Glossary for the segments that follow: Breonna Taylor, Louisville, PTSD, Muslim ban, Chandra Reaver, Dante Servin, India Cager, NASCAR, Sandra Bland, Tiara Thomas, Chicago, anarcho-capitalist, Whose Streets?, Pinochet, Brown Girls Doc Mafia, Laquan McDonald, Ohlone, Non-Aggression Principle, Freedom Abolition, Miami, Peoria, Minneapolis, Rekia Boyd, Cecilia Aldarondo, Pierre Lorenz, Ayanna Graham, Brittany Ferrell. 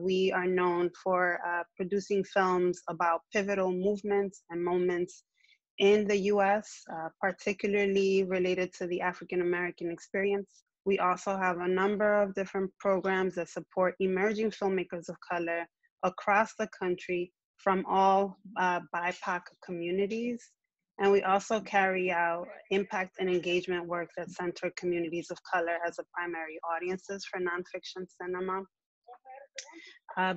We are known for producing films about pivotal movements and moments in the US, particularly related to the African-American experience. We also have a number of different programs that support emerging filmmakers of color across the country from all BIPOC communities. And we also carry out impact and engagement work that center communities of color as the primary audiences for nonfiction cinema.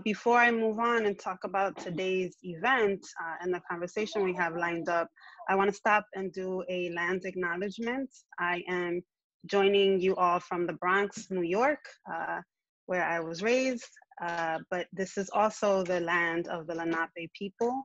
Before I move on and talk about today's event and the conversation we have lined up, I want to stop and do a lands acknowledgement. I am joining you all from the Bronx, New York, where I was raised, but this is also the land of the Lenape people.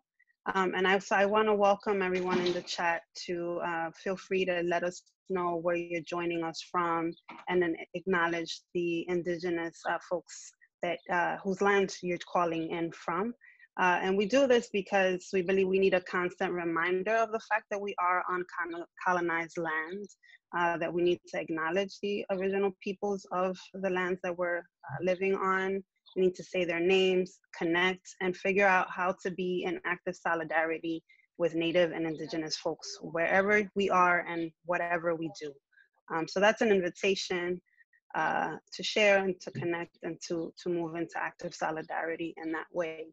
So I want to welcome everyone in the chat to feel free to let us know where you're joining us from, and then acknowledge the indigenous folks that whose land you're calling in from. And we do this because we believe we need a constant reminder of the fact that we are on colonized land, that we need to acknowledge the original peoples of the lands that we're living on. We need to say their names, connect, and figure out how to be in active solidarity with Native and Indigenous folks wherever we are and whatever we do. So that's an invitation to share and to connect and to move into active solidarity in that way.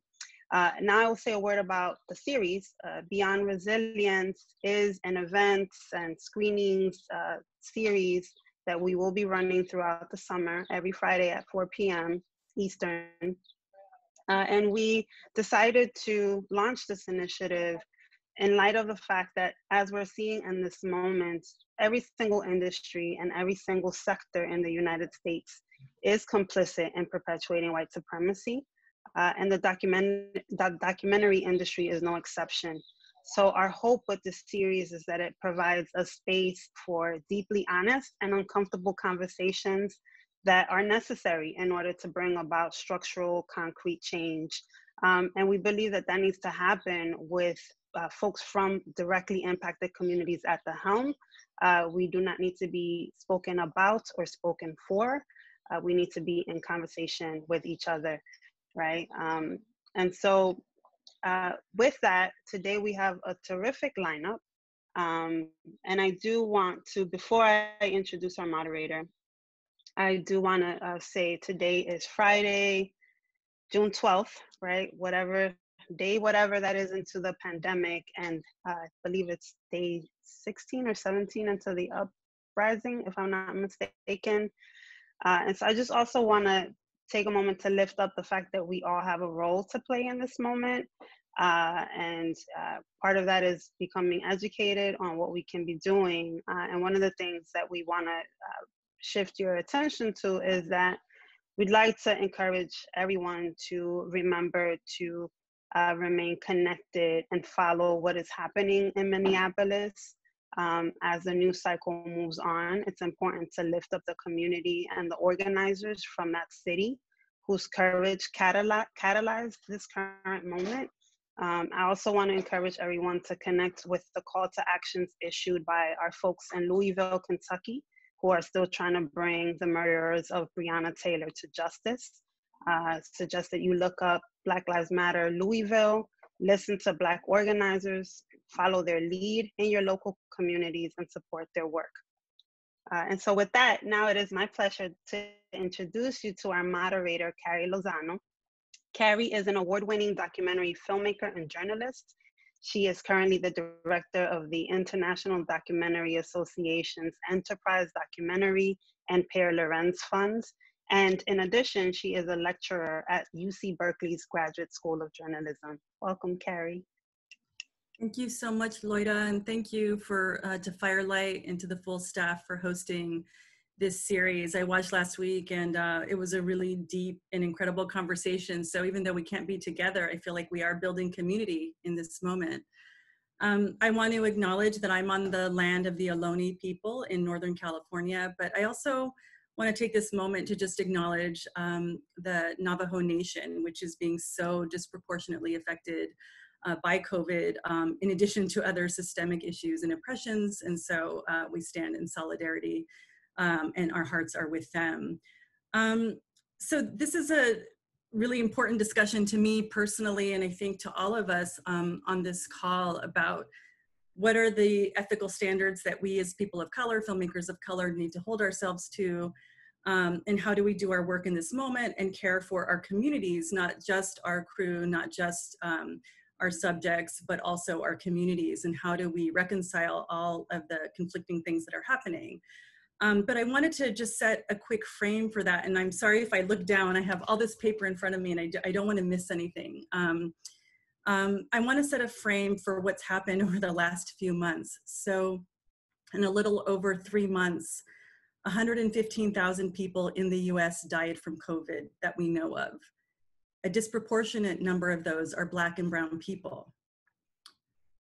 Now I will say a word about the series. Beyond Resilience is an events and screenings series that we will be running throughout the summer every Friday at 4 p.m. Eastern. And we decided to launch this initiative in light of the fact that as we're seeing in this moment, every single industry and every single sector in the United States is complicit in perpetuating white supremacy. And the documentary industry is no exception. So our hope with this series is that it provides a space for deeply honest and uncomfortable conversations that are necessary in order to bring about structural, concrete change. And we believe that that needs to happen with folks from directly impacted communities at the helm. We do not need to be spoken about or spoken for. We need to be in conversation with each other, right? And so with that, today we have a terrific lineup. And I do want to, before I introduce our moderator, I do want to say today is Friday, June 12th, right? Whatever day, whatever that is into the pandemic. And I believe it's day 16 or 17 until the uprising, if I'm not mistaken. And so I just also want to take a moment to lift up the fact that we all have a role to play in this moment. And part of that is becoming educated on what we can be doing. And one of the things that we want to shift your attention to is that we'd like to encourage everyone to remember to remain connected and follow what is happening in Minneapolis as the news cycle moves on. It's important to lift up the community and the organizers from that city whose courage catalyzed this current moment. I also want to encourage everyone to connect with the call to actions issued by our folks in Louisville, Kentucky, who are still trying to bring the murderers of Breonna Taylor to justice. Suggest that you look up Black Lives Matter Louisville, listen to Black organizers, follow their lead in your local communities, and support their work. And so with that, now it is my pleasure to introduce you to our moderator, Carrie Lozano. Carrie is an award-winning documentary filmmaker and journalist. She is currently the director of the International Documentary Association's Enterprise Documentary and Pierre Lorenz Funds. And in addition, she is a lecturer at UC Berkeley's Graduate School of Journalism. Welcome, Carrie. Thank you so much, Loira, and thank you to Firelight and to the full staff for hosting this series. I watched last week, and it was a really deep and incredible conversation. So even though we can't be together, I feel like we are building community in this moment. I want to acknowledge that I'm on the land of the Ohlone people in Northern California, but I also want to take this moment to just acknowledge the Navajo Nation, which is being so disproportionately affected by COVID, in addition to other systemic issues and oppressions. And so we stand in solidarity. And our hearts are with them. So this is a really important discussion to me personally, and I think to all of us on this call, about what are the ethical standards that we as people of color, filmmakers of color, need to hold ourselves to, and how do we do our work in this moment and care for our communities, not just our crew, not just our subjects, but also our communities, and how do we reconcile all of the conflicting things that are happening. But I wanted to just set a quick frame for that, and I'm sorry if I look down, I have all this paper in front of me and I don't want to miss anything. I want to set a frame for what's happened over the last few months. So in a little over 3 months, 115,000 people in the US died from COVID that we know of. A disproportionate number of those are Black and Brown people.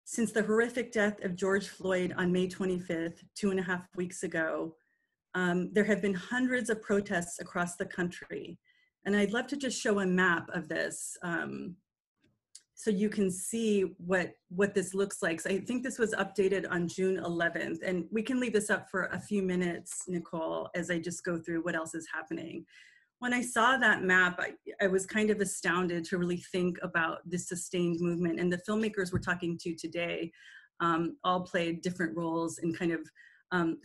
Since the horrific death of George Floyd on May 25th, 2.5 weeks ago, there have been hundreds of protests across the country. And I'd love to just show a map of this so you can see what this looks like. So I think this was updated on June 11th, and we can leave this up for a few minutes, Nicole, as I just go through what else is happening. When I saw that map, I was kind of astounded to really think about this sustained movement. And the filmmakers we're talking to today all played different roles in kind of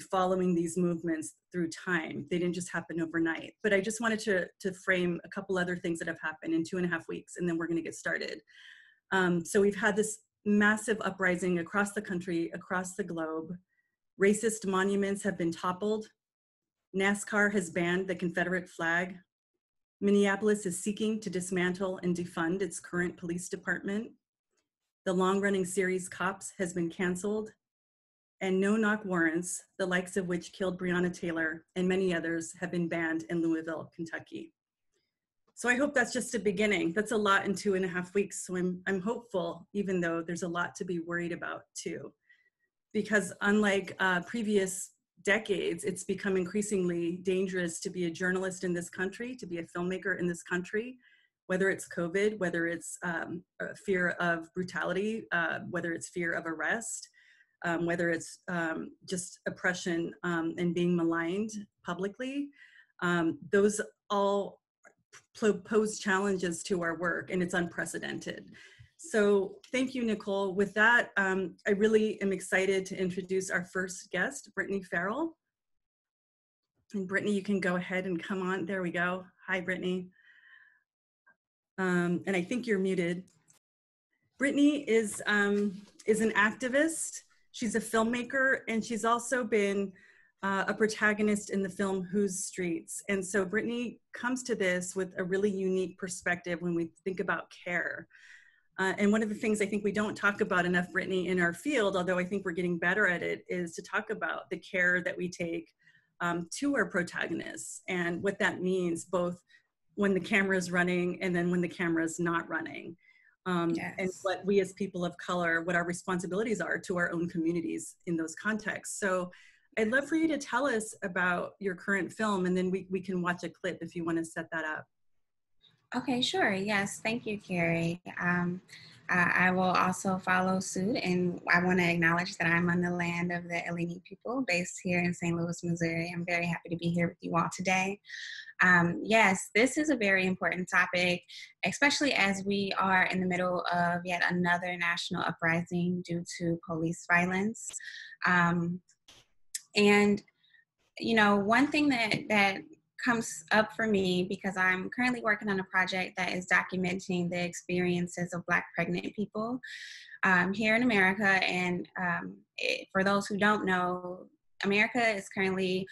following these movements through time. They didn't just happen overnight. But I just wanted to frame a couple other things that have happened in 2.5 weeks, and then we're gonna get started. So we've had this massive uprising across the country, across the globe. Racist monuments have been toppled. NASCAR has banned the Confederate flag. Minneapolis is seeking to dismantle and defund its current police department. The long-running series Cops has been canceled. And no-knock warrants, the likes of which killed Breonna Taylor and many others, have been banned in Louisville, Kentucky. So I hope that's just a beginning. That's a lot in 2.5 weeks, so I'm hopeful, even though there's a lot to be worried about too. Because unlike previous decades, it's become increasingly dangerous to be a journalist in this country, to be a filmmaker in this country, whether it's COVID, whether it's fear of brutality, whether it's fear of arrest, whether it's just oppression and being maligned publicly. Those all pose challenges to our work, and it's unprecedented. So thank you, Nicole. With that, I really am excited to introduce our first guest, Brittany Ferrell. And Brittany, you can go ahead and come on. There we go. Hi, Brittany. And I think you're muted. Brittany is an activist. She's a filmmaker, and she's also been a protagonist in the film Whose Streets? And so Brittany comes to this with a really unique perspective when we think about care. And one of the things I think we don't talk about enough, Brittany, in our field, although I think we're getting better at it, is to talk about the care that we take to our protagonists and what that means, both when the camera's running and then when the camera's not running. Yes. And what we as people of color, what our responsibilities are to our own communities in those contexts. So I'd love for you to tell us about your current film, and then we can watch a clip if you want to set that up. Okay, sure. Yes, thank you, Carrie. I will also follow suit, and I want to acknowledge that I'm on the land of the Lenape people based here in St. Louis, Missouri. I'm very happy to be here with you all today. Yes, this is a very important topic, especially as we are in the middle of yet another national uprising due to police violence. And, you know, one thing that comes up for me, because I'm currently working on a project that is documenting the experiences of Black pregnant people here in America. And for those who don't know, America is currently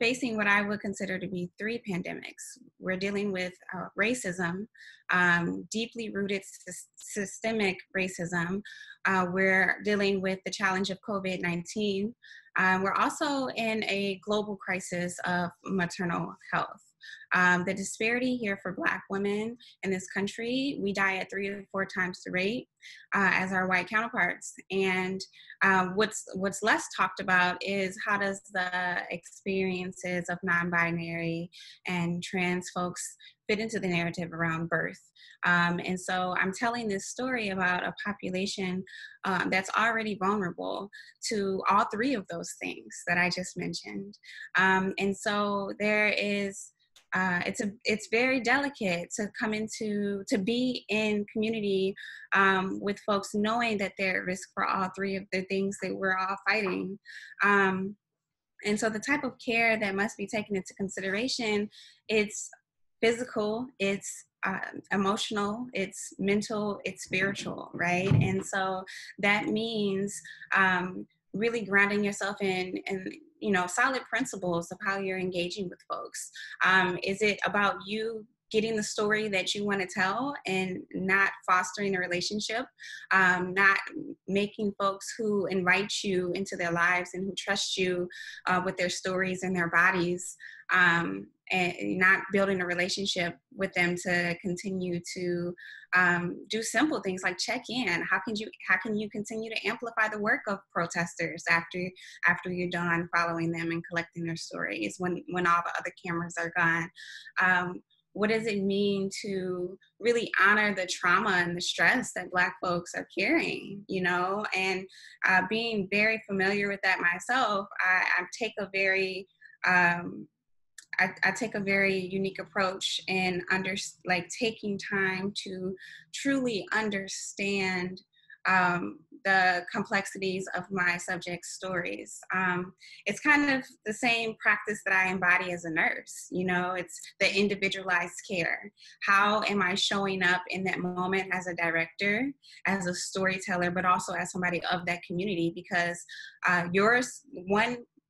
facing what I would consider to be three pandemics. We're dealing with racism, deeply rooted systemic racism. We're dealing with the challenge of COVID-19. We're also in a global crisis of maternal health. The disparity here for Black women in this country, we die at 3 to 4 times the rate as our white counterparts. And what's less talked about is how does the experiences of non-binary and trans folks fit into the narrative around birth. And so I'm telling this story about a population that's already vulnerable to all three of those things that I just mentioned. And so there is It's very delicate to come into, to be in community with folks knowing that they're at risk for all three of the things that we're all fighting. And so the type of care that must be taken into consideration, it's physical, it's emotional, it's mental, it's spiritual, right? And so that means really grounding yourself in you know, solid principles of how you're engaging with folks. Is it about you getting the story that you want to tell and not fostering a relationship, not making folks who invite you into their lives and who trust you with their stories and their bodies, and not building a relationship with them to continue to do simple things like check in? How can you continue to amplify the work of protesters after you're done following them and collecting their stories when all the other cameras are gone? What does it mean to really honor the trauma and the stress that Black folks are carrying, you know? And being very familiar with that myself, I take a very unique approach in taking time to truly understand the complexities of my subject's stories. It's kind of the same practice that I embody as a nurse, you know, it's the individualized care. How am I showing up in that moment as a director, as a storyteller, but also as somebody of that community? Because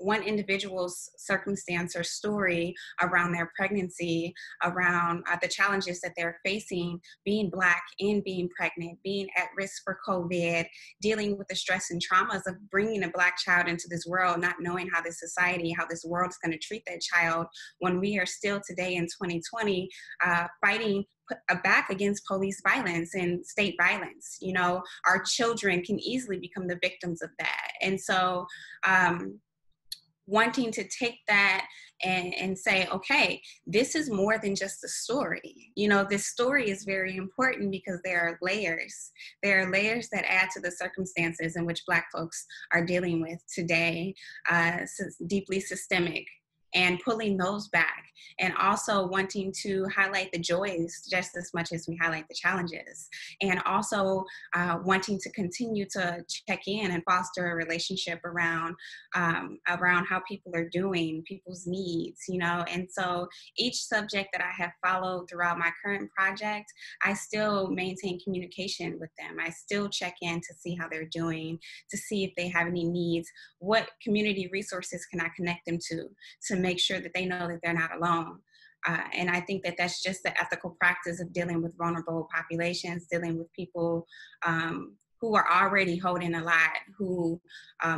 one individual's circumstance or story around their pregnancy, around the challenges that they're facing, being Black and being pregnant, being at risk for COVID, dealing with the stress and traumas of bringing a Black child into this world, not knowing how this society, how this world's going to treat that child, when we are still today in 2020 fighting back against police violence and state violence. You know, our children can easily become the victims of that. And so, wanting to take that and say, okay, this is more than just a story. You know, this story is very important because there are layers. There are layers that add to the circumstances in which Black folks are dealing with today, deeply systemic, and pulling those back, and also wanting to highlight the joys just as much as we highlight the challenges, and also wanting to continue to check in and foster a relationship around how people are doing, people's needs, you know. And so each subject that I have followed throughout my current project, I still maintain communication with them. I still check in to see how they're doing, to see if they have any needs, what community resources can I connect them to make sure that they know that they're not alone. And I think that that's just the ethical practice of dealing with vulnerable populations, dealing with people who are already holding a lot, who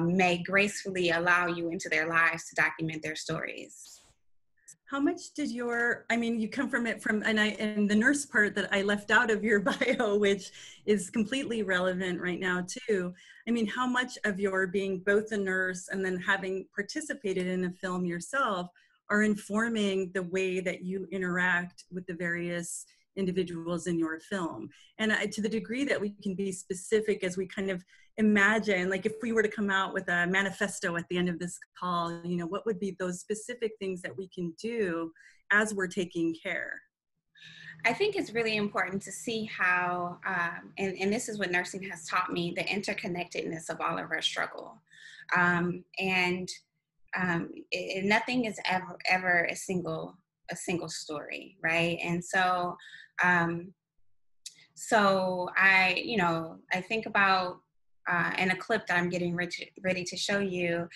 may gracefully allow you into their lives to document their stories. How much did your, I mean, you come from it from, and the nurse part that I left out of your bio, which is completely relevant right now too. I mean, how much of your being both a nurse and then having participated in a film yourself are informing the way that you interact with the various individuals in your film? And to the degree that we can be specific as we kind of imagine, like if we were to come out with a manifesto at the end of this call, you know, what would be those specific things that we can do as we're taking care? I think it's really important to see how, and this is what nursing has taught me, the interconnectedness of all of our struggle. Nothing is ever a single story, right? And so, I think about in a clip that I'm getting ready to show you,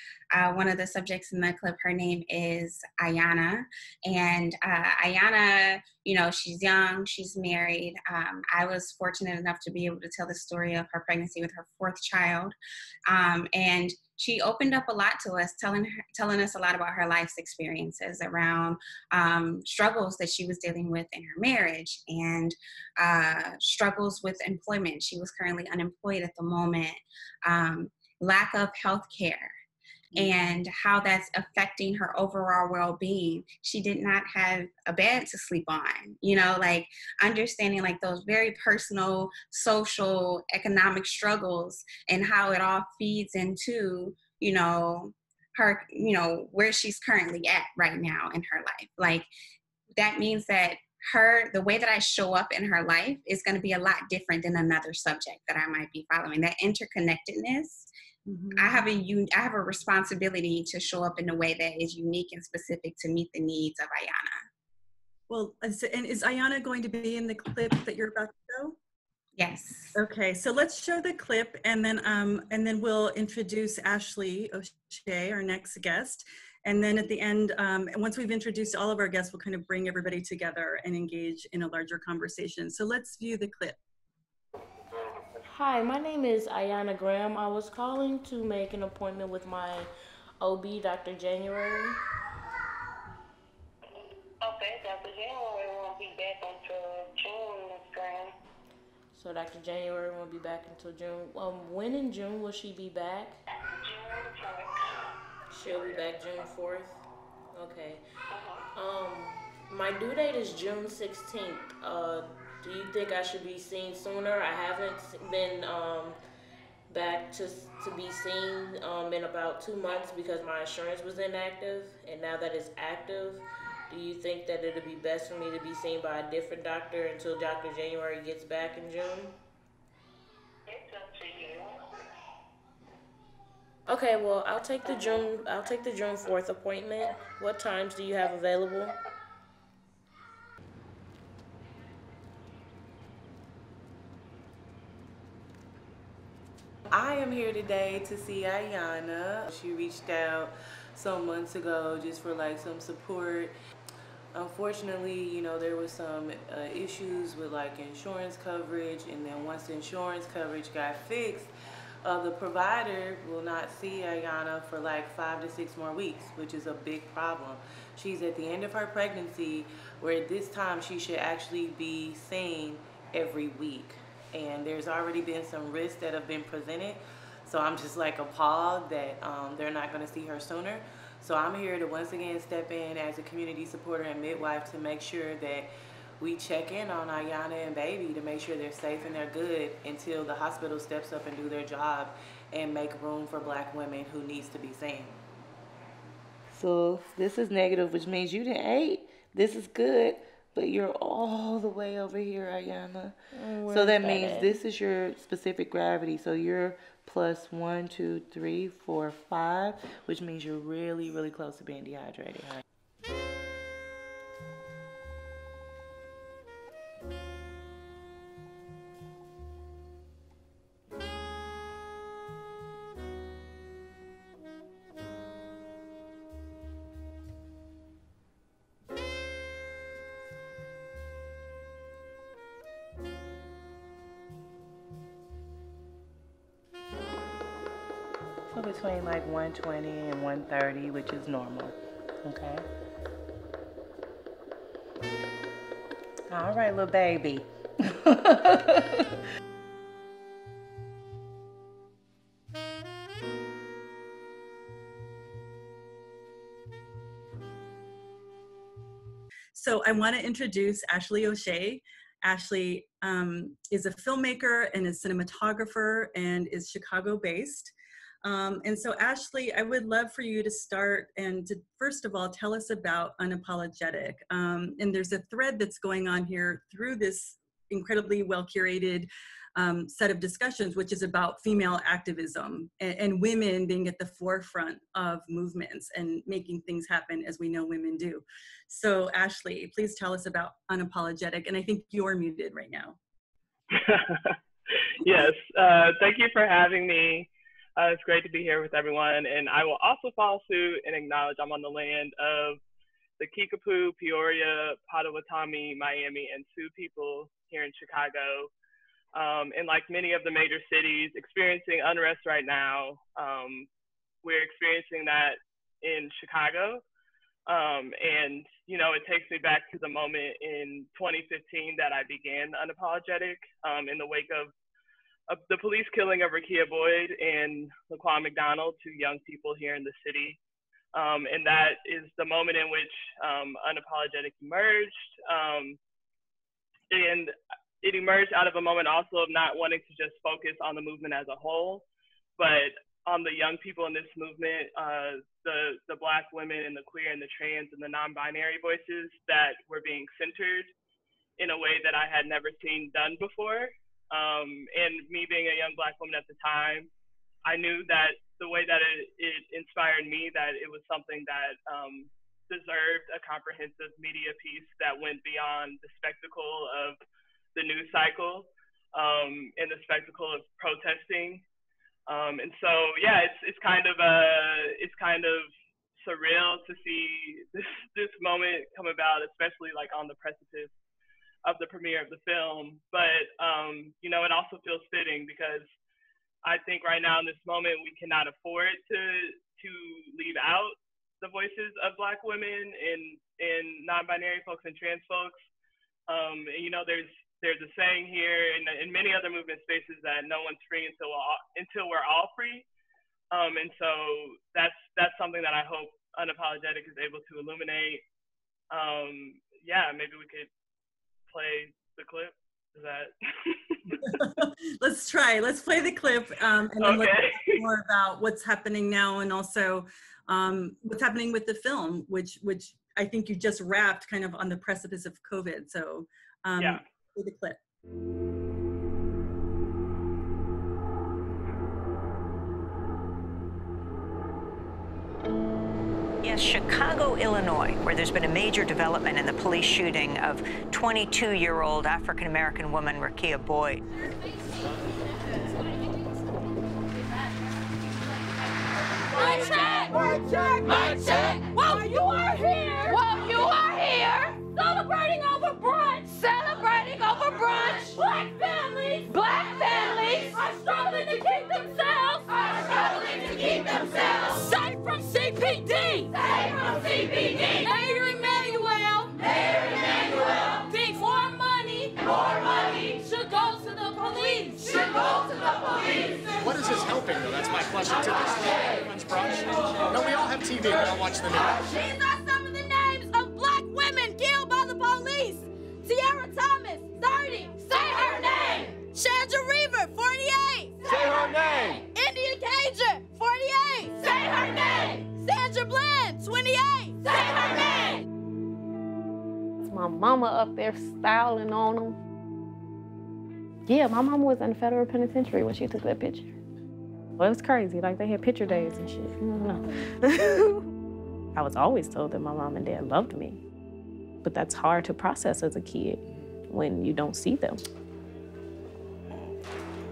one of the subjects in the clip, her name is Ayanna. And Ayanna, you know, she's young, she's married. I was fortunate enough to be able to tell the story of her pregnancy with her fourth child. And she opened up a lot to us, telling us a lot about her life's experiences around struggles that she was dealing with in her marriage, and struggles with employment. She was currently unemployed at the moment, lack of health care, and how that's affecting her overall well-being. She did not have a bed to sleep on, you know, like understanding like those very personal, social, economic struggles and how it all feeds into, you know, her, you know, where she's currently at right now in her life. Like that means that the way that I show up in her life is going to be a lot different than another subject that I might be following. That interconnectedness, mm-hmm. I have a responsibility to show up in a way that is unique and specific to meet the needs of Ayanna. Well, and is Ayanna going to be in the clip that you're about to show? Yes. Okay, so let's show the clip, and then we'll introduce Ashley O'Shay, our next guest. And then at the end, once we've introduced all of our guests, we'll kind of bring everybody together and engage in a larger conversation. So let's view the clip. Hi, my name is Ayanna Graham. I was calling to make an appointment with my OB, Dr. January. Okay, Dr. January won't be back until June, Ms. Graham. So Dr. January won't be back until June. When in June will she be back? June 4th. She'll be back June 4th? Okay. My due date is June 16th. Do you think I should be seen sooner? I haven't been back to be seen in about 2 months because my insurance was inactive, and now that it's active, do you think that it'll be best for me to be seen by a different doctor until Dr. January gets back in June? It's up to you. Okay, well, I'll take the June 4th appointment. What times do you have available? I am here today to see Ayanna. She reached out some months ago just for like some support. Unfortunately, you know, there was some issues with like insurance coverage, and then once the insurance coverage got fixed, the provider will not see Ayanna for like 5 to 6 more weeks, which is a big problem. She's at the end of her pregnancy, where at this time she should actually be seen every week. And there's already been some risks that have been presented. So I'm just like appalled that they're not gonna see her sooner. So I'm here to once again step in as a community supporter and midwife to make sure that we check in on Ayanna and baby to make sure they're safe and they're good until the hospital steps up and do their job and make room for Black women who needs to be seen. So this is negative, which means you didn't eat. This is good. But you're all the way over here, Ayanna. So that means this is your specific gravity. So you're +1, 2, 3, 4, 5, which means you're really, really close to being dehydrated. Between like 120 and 130, which is normal. Okay. All right, little baby. So I want to introduce Ashley O'Shay. Ashley is a filmmaker and a cinematographer and is Chicago-based. And so Ashley, I would love for you to start and to, first of all, tell us about Unapologetic. And there's a thread that's going on here through this incredibly well-curated set of discussions, which is about female activism and women being at the forefront of movements and making things happen as we know women do. So Ashley, please tell us about Unapologetic. And I think you're muted right now. Yes, thank you for having me. It's great to be here with everyone, and I will also follow suit and acknowledge I'm on the land of the Kickapoo, Peoria, Potawatomi, Miami, and Sioux people here in Chicago. And like many of the major cities experiencing unrest right now, we're experiencing that in Chicago. And, you know, it takes me back to the moment in 2015 that I began Unapologetic in the wake of the police killing of Rekia Boyd and Laquan McDonald, two young people here in the city. And that is the moment in which Unapologetic emerged. And it emerged out of a moment also of not wanting to just focus on the movement as a whole, but the young people in this movement, the Black women and the queer and the trans and the non-binary voices that were being centered in a way that I had never seen done before. And me being a young Black woman at the time, I knew that the way that it inspired me, that it was something that deserved a comprehensive media piece that went beyond the spectacle of the news cycle and the spectacle of protesting. And so, yeah, it's kind of surreal to see this moment come about, especially like on the precipice of the premiere of the film. But, you know, it also feels fitting because I think right now in this moment, we cannot afford to leave out the voices of Black women and non-binary folks and trans folks. And, you know, there's a saying here and in many other movement spaces that no one's free until we're all free. And so that's something that I hope Unapologetic is able to illuminate. Yeah, maybe we could play the clip. Is that? Let's try. Let's play the clip and then okay. Let's talk more about what's happening now and also what's happening with the film, which I think you just wrapped kind of on the precipice of COVID. So yeah. The clip. Yes, Chicago, Illinois, where there's been a major development in the police shooting of 22-year-old African-American woman Rekia Boyd. My check. While you are here, celebrating over brunch. Black families are struggling to keep themselves safe from CPD. Mayor Emanuel thinks more money should go to the police. What is this helping, though? That's my question to this. Brunch. No, we all have TV. We all watch the news. These are some of the names of Black women killed by the police. Tiara Thomas, 30. Say her name. Chandra Reaver, 48. Say her name. India Cager, 48. Say her name. Sandra Bland, 28. Say her name. It's my mama up there styling on them. Yeah, my mama was in the federal penitentiary when she took that picture. Well, it was crazy. Like, they had picture days and shit. No. I was always told that my mom and dad loved me. But that's hard to process as a kid when you don't see them.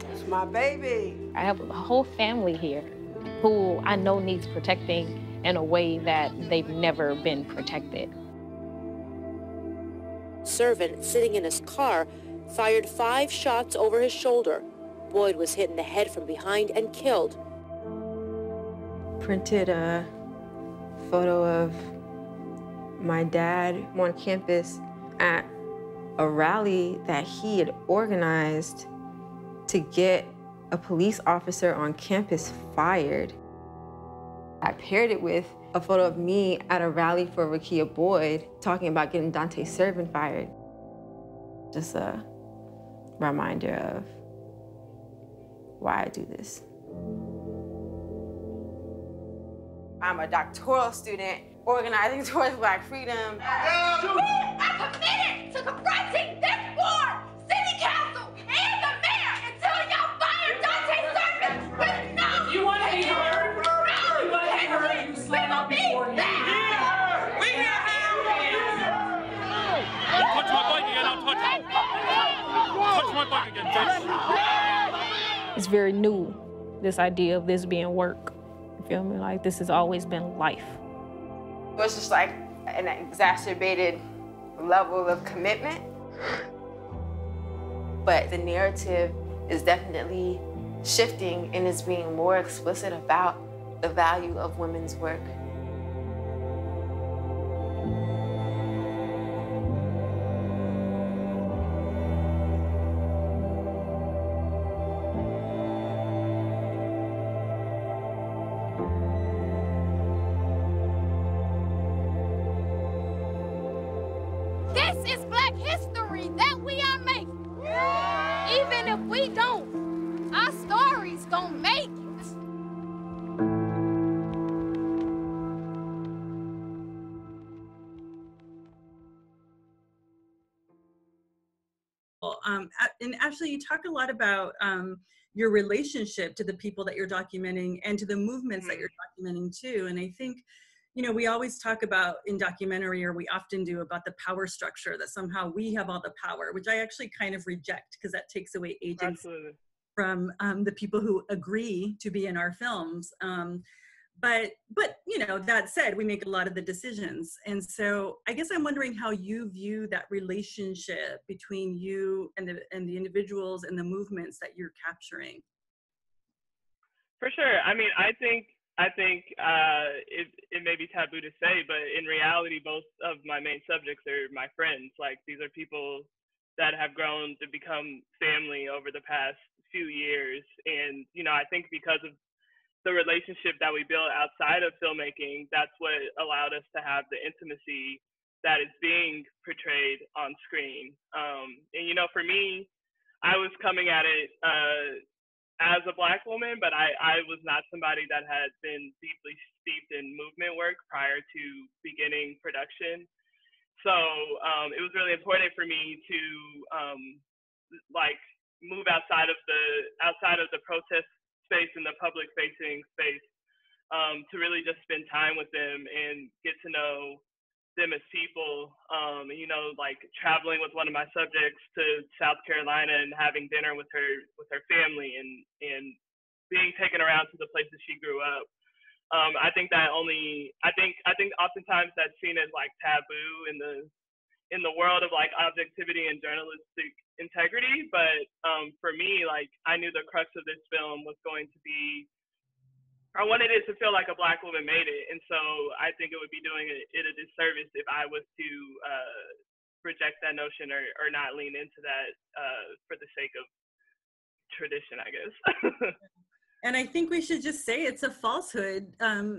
That's my baby. I have a whole family here who I know needs protecting in a way that they've never been protected. Servin, sitting in his car, fired 5 shots over his shoulder. Boyd was hit in the head from behind and killed. Printed a photo of my dad on campus at a rally that he had organized to get a police officer on campus fired. I paired it with a photo of me at a rally for Rekia Boyd talking about getting Dante Servin fired. Just a reminder of why I do this. I'm a doctoral student organizing towards Black freedom. We are committed to confronting this war, city council and the mayor, until y'all fire Dante Servin with no. You want to hate her? No. You want to hate her? You slam up before him. We hear her. Touch my bike again. I'll touch it. Touch my bike again, bitch. It's very new, this idea of this being work. You feel me? Like, this has always been life. It was just like an exacerbated level of commitment. But the narrative is definitely shifting and is being more explicit about the value of women's work. Don't. Our story's gonna make it. And Ashley, you talk a lot about your relationship to the people that you're documenting and to the movements that you're documenting too. And I think, you know, we always talk about in documentary, or we often do, about the power structure, that somehow we have all the power, which I actually kind of reject, because that takes away agency from the people who agree to be in our films. But you know, that said, we make a lot of the decisions. And so I guess I'm wondering how you view that relationship between you and the individuals and the movements that you're capturing. For sure. I mean, I think it may be taboo to say, but in reality, both of my main subjects are my friends. Like, these are people that have grown to become family over the past few years. And, you know, I think because of the relationship that we built outside of filmmaking, that's what allowed us to have the intimacy that is being portrayed on screen. And, you know, for me, I was coming at it as a Black woman, but I was not somebody that had been deeply steeped in movement work prior to beginning production. So it was really important for me to like, move outside of the protest space and the public facing space, to really just spend time with them and get to know them as people. And, you know, like, traveling with one of my subjects to South Carolina and having dinner with her family, and being taken around to the places she grew up. I think oftentimes that's seen as like taboo in the world of like objectivity and journalistic integrity, but for me, like, I knew the crux of this film was going to be, I wanted it to feel like a Black woman made it, and so I think it would be doing it a disservice if I was to reject that notion or not lean into that for the sake of tradition, I guess. And I think we should just say it's a falsehood,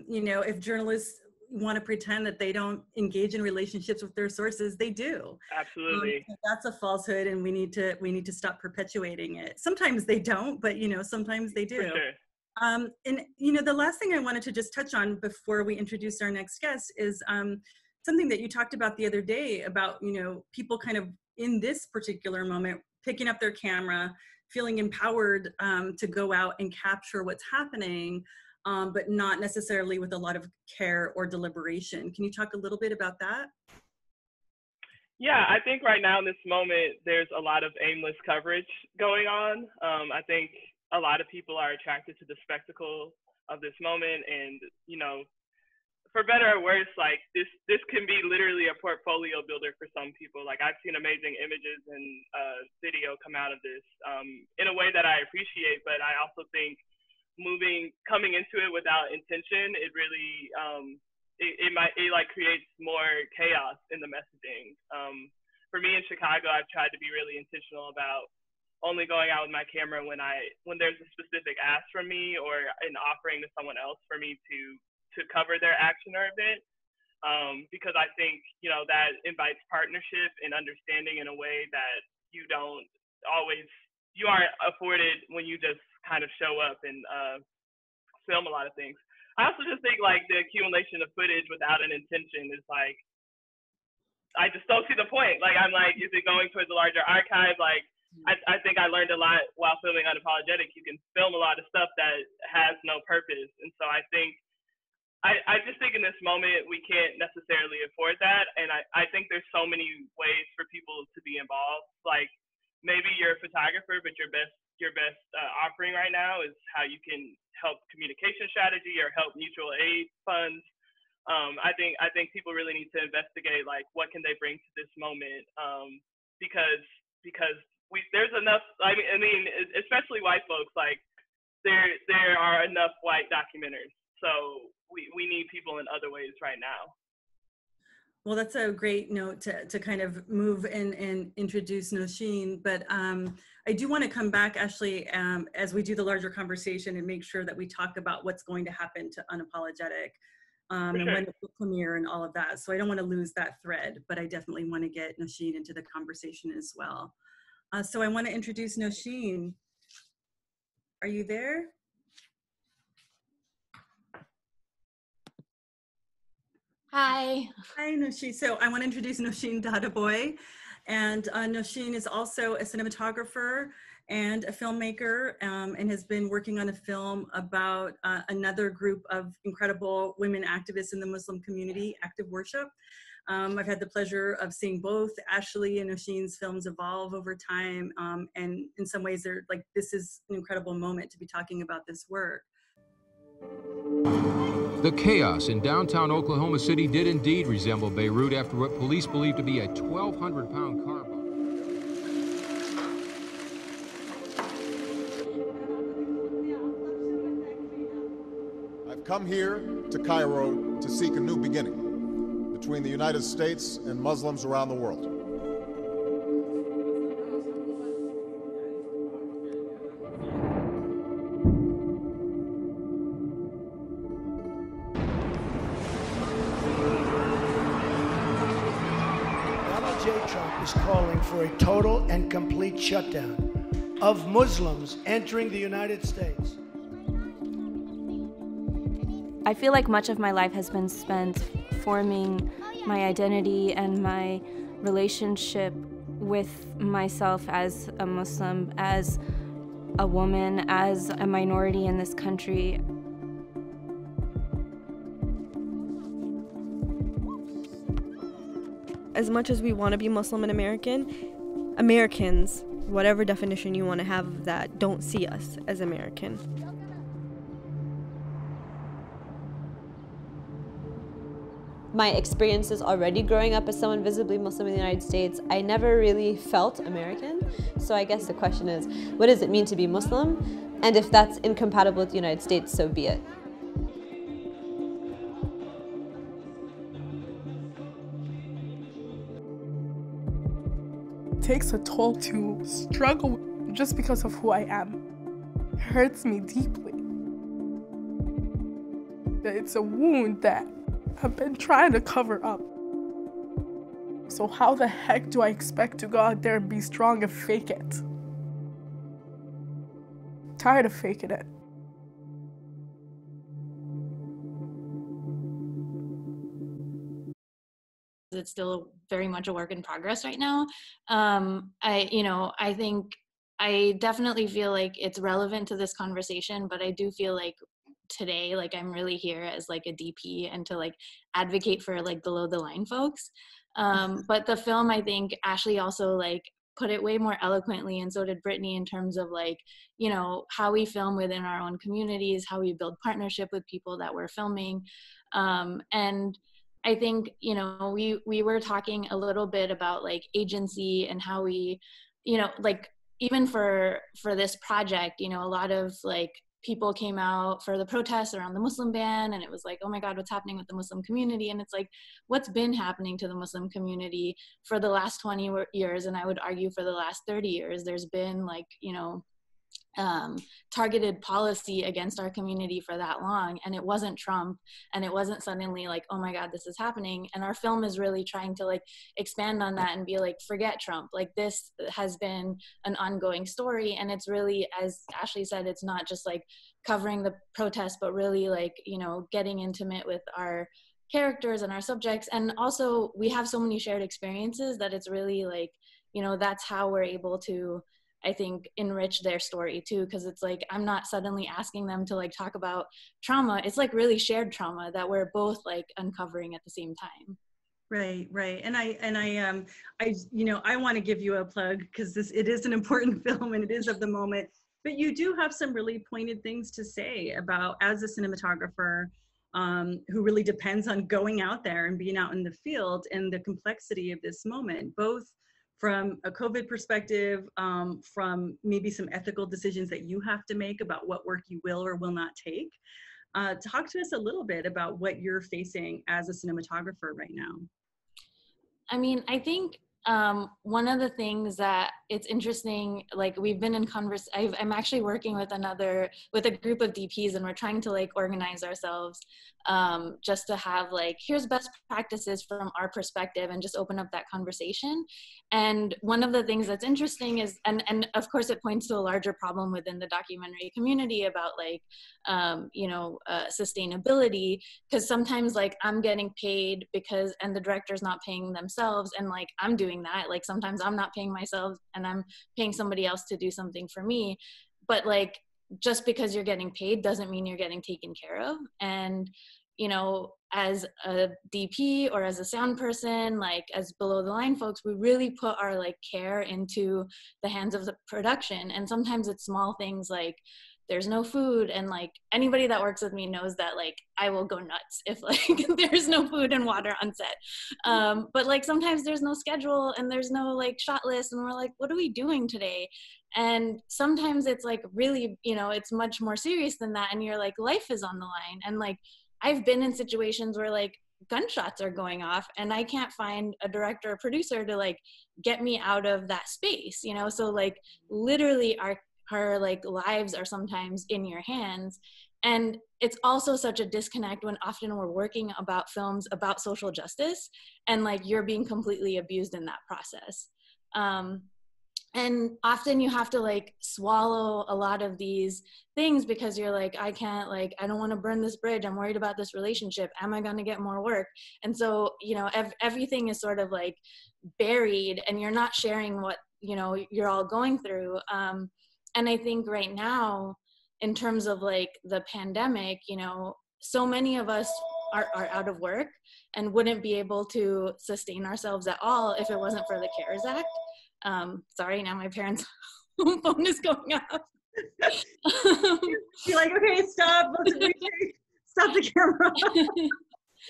you know, if journalists want to pretend that they don't engage in relationships with their sources, they do. Absolutely. So that's a falsehood, and we need to stop perpetuating it. Sometimes they don't, but, you know, sometimes they do. For sure. And, you know, the last thing I wanted to just touch on before we introduce our next guest is something that you talked about the other day about, you know, people kind of in this particular moment picking up their camera, feeling empowered to go out and capture what's happening. But not necessarily with a lot of care or deliberation. Can you talk a little bit about that? Yeah, I think right now in this moment, there's a lot of aimless coverage going on. I think a lot of people are attracted to the spectacle of this moment. And, you know, for better or worse, like, this can be literally a portfolio builder for some people. Like, I've seen amazing images and video come out of this in a way that I appreciate, but I also think coming into it without intention, it really, it creates more chaos in the messaging. For me in Chicago, I've tried to be really intentional about only going out with my camera when there's a specific ask from me or an offering to someone else for me to cover their action or event. Because I think, you know, that invites partnership and understanding in a way that you aren't afforded when you just kind of show up and film a lot of things. I also just think, like, the accumulation of footage without an intention is, like, I just don't see the point. Like, I'm like, is it going towards a larger archive? Like, I think I learned a lot while filming Unapologetic. You can film a lot of stuff that has no purpose. And so I think, I just think in this moment, we can't necessarily afford that. And I think there's so many ways for people to be involved. Like, maybe you're a photographer, but your best offering right now is how you can help communication strategy or help mutual aid funds. I think people really need to investigate, like, what can they bring to this moment, because there's enough. I mean, especially white folks, like, there are enough white documentaries, so we need people in other ways right now. Well, that's a great note to kind of move and introduce Nausheen, but I do want to come back, Ashley, as we do the larger conversation and make sure that we talk about what's going to happen to Unapologetic, and when it will premiere and all of that. So I don't want to lose that thread, but I definitely want to get Nausheen into the conversation as well. So I want to introduce Nausheen. Are you there? Hi. Hi, Nausheen. So I want to introduce Nausheen Dadabhoy, And Nausheen is also a cinematographer and a filmmaker, and has been working on a film about another group of incredible women activists in the Muslim community, active worship. I've had the pleasure of seeing both Ashley and Nausheen's films evolve over time, and in some ways they're like, this is an incredible moment to be talking about this work. The chaos in downtown Oklahoma City did indeed resemble Beirut after what police believe to be a 1,200-pound car bomb. I've come here to Cairo to seek a new beginning between the United States and Muslims around the world. Donald J. Trump is calling for a total and complete shutdown of Muslims entering the United States. I feel like much of my life has been spent forming my identity and my relationship with myself as a Muslim, as a woman, as a minority in this country. As much as we want to be Muslim and American, Americans, whatever definition you want to have of that, don't see us as American. My experiences already growing up as someone visibly Muslim in the United States, I never really felt American. So I guess the question is, what does it mean to be Muslim? And if that's incompatible with the United States, so be it. It takes a toll to struggle just because of who I am. It hurts me deeply. It's a wound that I've been trying to cover up. So how the heck do I expect to go out there and be strong and fake it? Tired of faking it. It's still very much a work in progress right now. I think I definitely feel like it's relevant to this conversation, but I do feel like today, like, I'm really here as like a DP and to like advocate for like below the line folks. But the film, I think Ashley also like put it way more eloquently, and so did Brittany, in terms of like, you know, how we film within our own communities, how we build partnership with people that we're filming. And I think, you know, we were talking a little bit about like agency and how we, you know, like even for this project, you know, a lot of like people came out for the protests around the Muslim ban, and it was like, oh my God, what's happening with the Muslim community? And it's like, what's been happening to the Muslim community for the last 20 years, and I would argue for the last 30 years, there's been like, you know, targeted policy against our community for that long, and it wasn't Trump, and it wasn't suddenly like, oh my God, this is happening. And our film is really trying to like expand on that and be like, forget Trump, like this has been an ongoing story, and it's really, as Ashley said, it's not just like covering the protest, but really like, you know, getting intimate with our characters and our subjects. And also we have so many shared experiences that it's really like, you know, that's how we're able to, I think, enrich their story too, because it's like, I'm not suddenly asking them to like talk about trauma. It's like really shared trauma that we're both like uncovering at the same time. Right, right. And I you know, I want to give you a plug because it is an important film and it is of the moment, but you do have some really pointed things to say about, as a cinematographer who really depends on going out there and being out in the field, and the complexity of this moment, both from a COVID perspective, from maybe some ethical decisions that you have to make about what work you will or will not take. Talk to us a little bit about what you're facing as a cinematographer right now. I mean, I think one of the things that it's interesting, like we've been in I'm actually working with a group of DPs, and we're trying to like organize ourselves just to have like, here's best practices from our perspective, and just open up that conversation. And one of the things that's interesting is, and of course it points to a larger problem within the documentary community about like, you know, sustainability, because sometimes like I'm getting paid because, and the director's not paying themselves, and like I'm doing doing that. Like, sometimes I'm not paying myself and I'm paying somebody else to do something for me. But like, just because you're getting paid doesn't mean you're getting taken care of. And, you know, as a DP or as a sound person, like as below the line folks, we really put our like care into the hands of the production. And sometimes it's small things like there's no food, and like anybody that works with me knows that like I will go nuts if like there's no food and water on set. But like sometimes there's no schedule and there's no like shot list, and we're like, what are we doing today? And sometimes it's like really, you know, it's much more serious than that, and you're like, life is on the line. And like, I've been in situations where like gunshots are going off and I can't find a director or producer to like get me out of that space, you know? So like literally our like lives are sometimes in your hands. And it's also such a disconnect when often we're working about films about social justice and like you're being completely abused in that process. And often you have to like swallow a lot of these things because you're like, I can't, like, I don't want to burn this bridge. I'm worried about this relationship. Am I going to get more work? And so, you know, everything is sort of like buried and you're not sharing what, you know, you're all going through. And I think right now, in terms of like the pandemic, you know, so many of us are out of work and wouldn't be able to sustain ourselves at all if it wasn't for the CARES Act. Sorry, now my parents' home phone is going off. You're like, okay, stop. Stop the camera.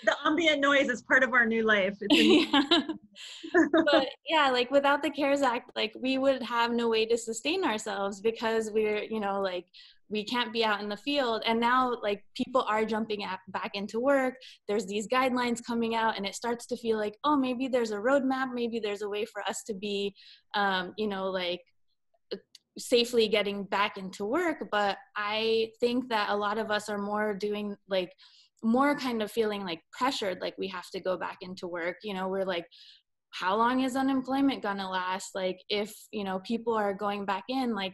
The ambient noise is part of our new life. But yeah, like without the CARES Act, like we would have no way to sustain ourselves because we're, you know, like we can't be out in the field. And now like people are jumping back into work. There's these guidelines coming out and it starts to feel like, oh, maybe there's a roadmap. Maybe there's a way for us to be, you know, like safely getting back into work. But I think that a lot of us are more doing like more kind of feeling like pressured, like we have to go back into work. You know, we're like, how long is unemployment gonna last? Like if, you know, people are going back in, like,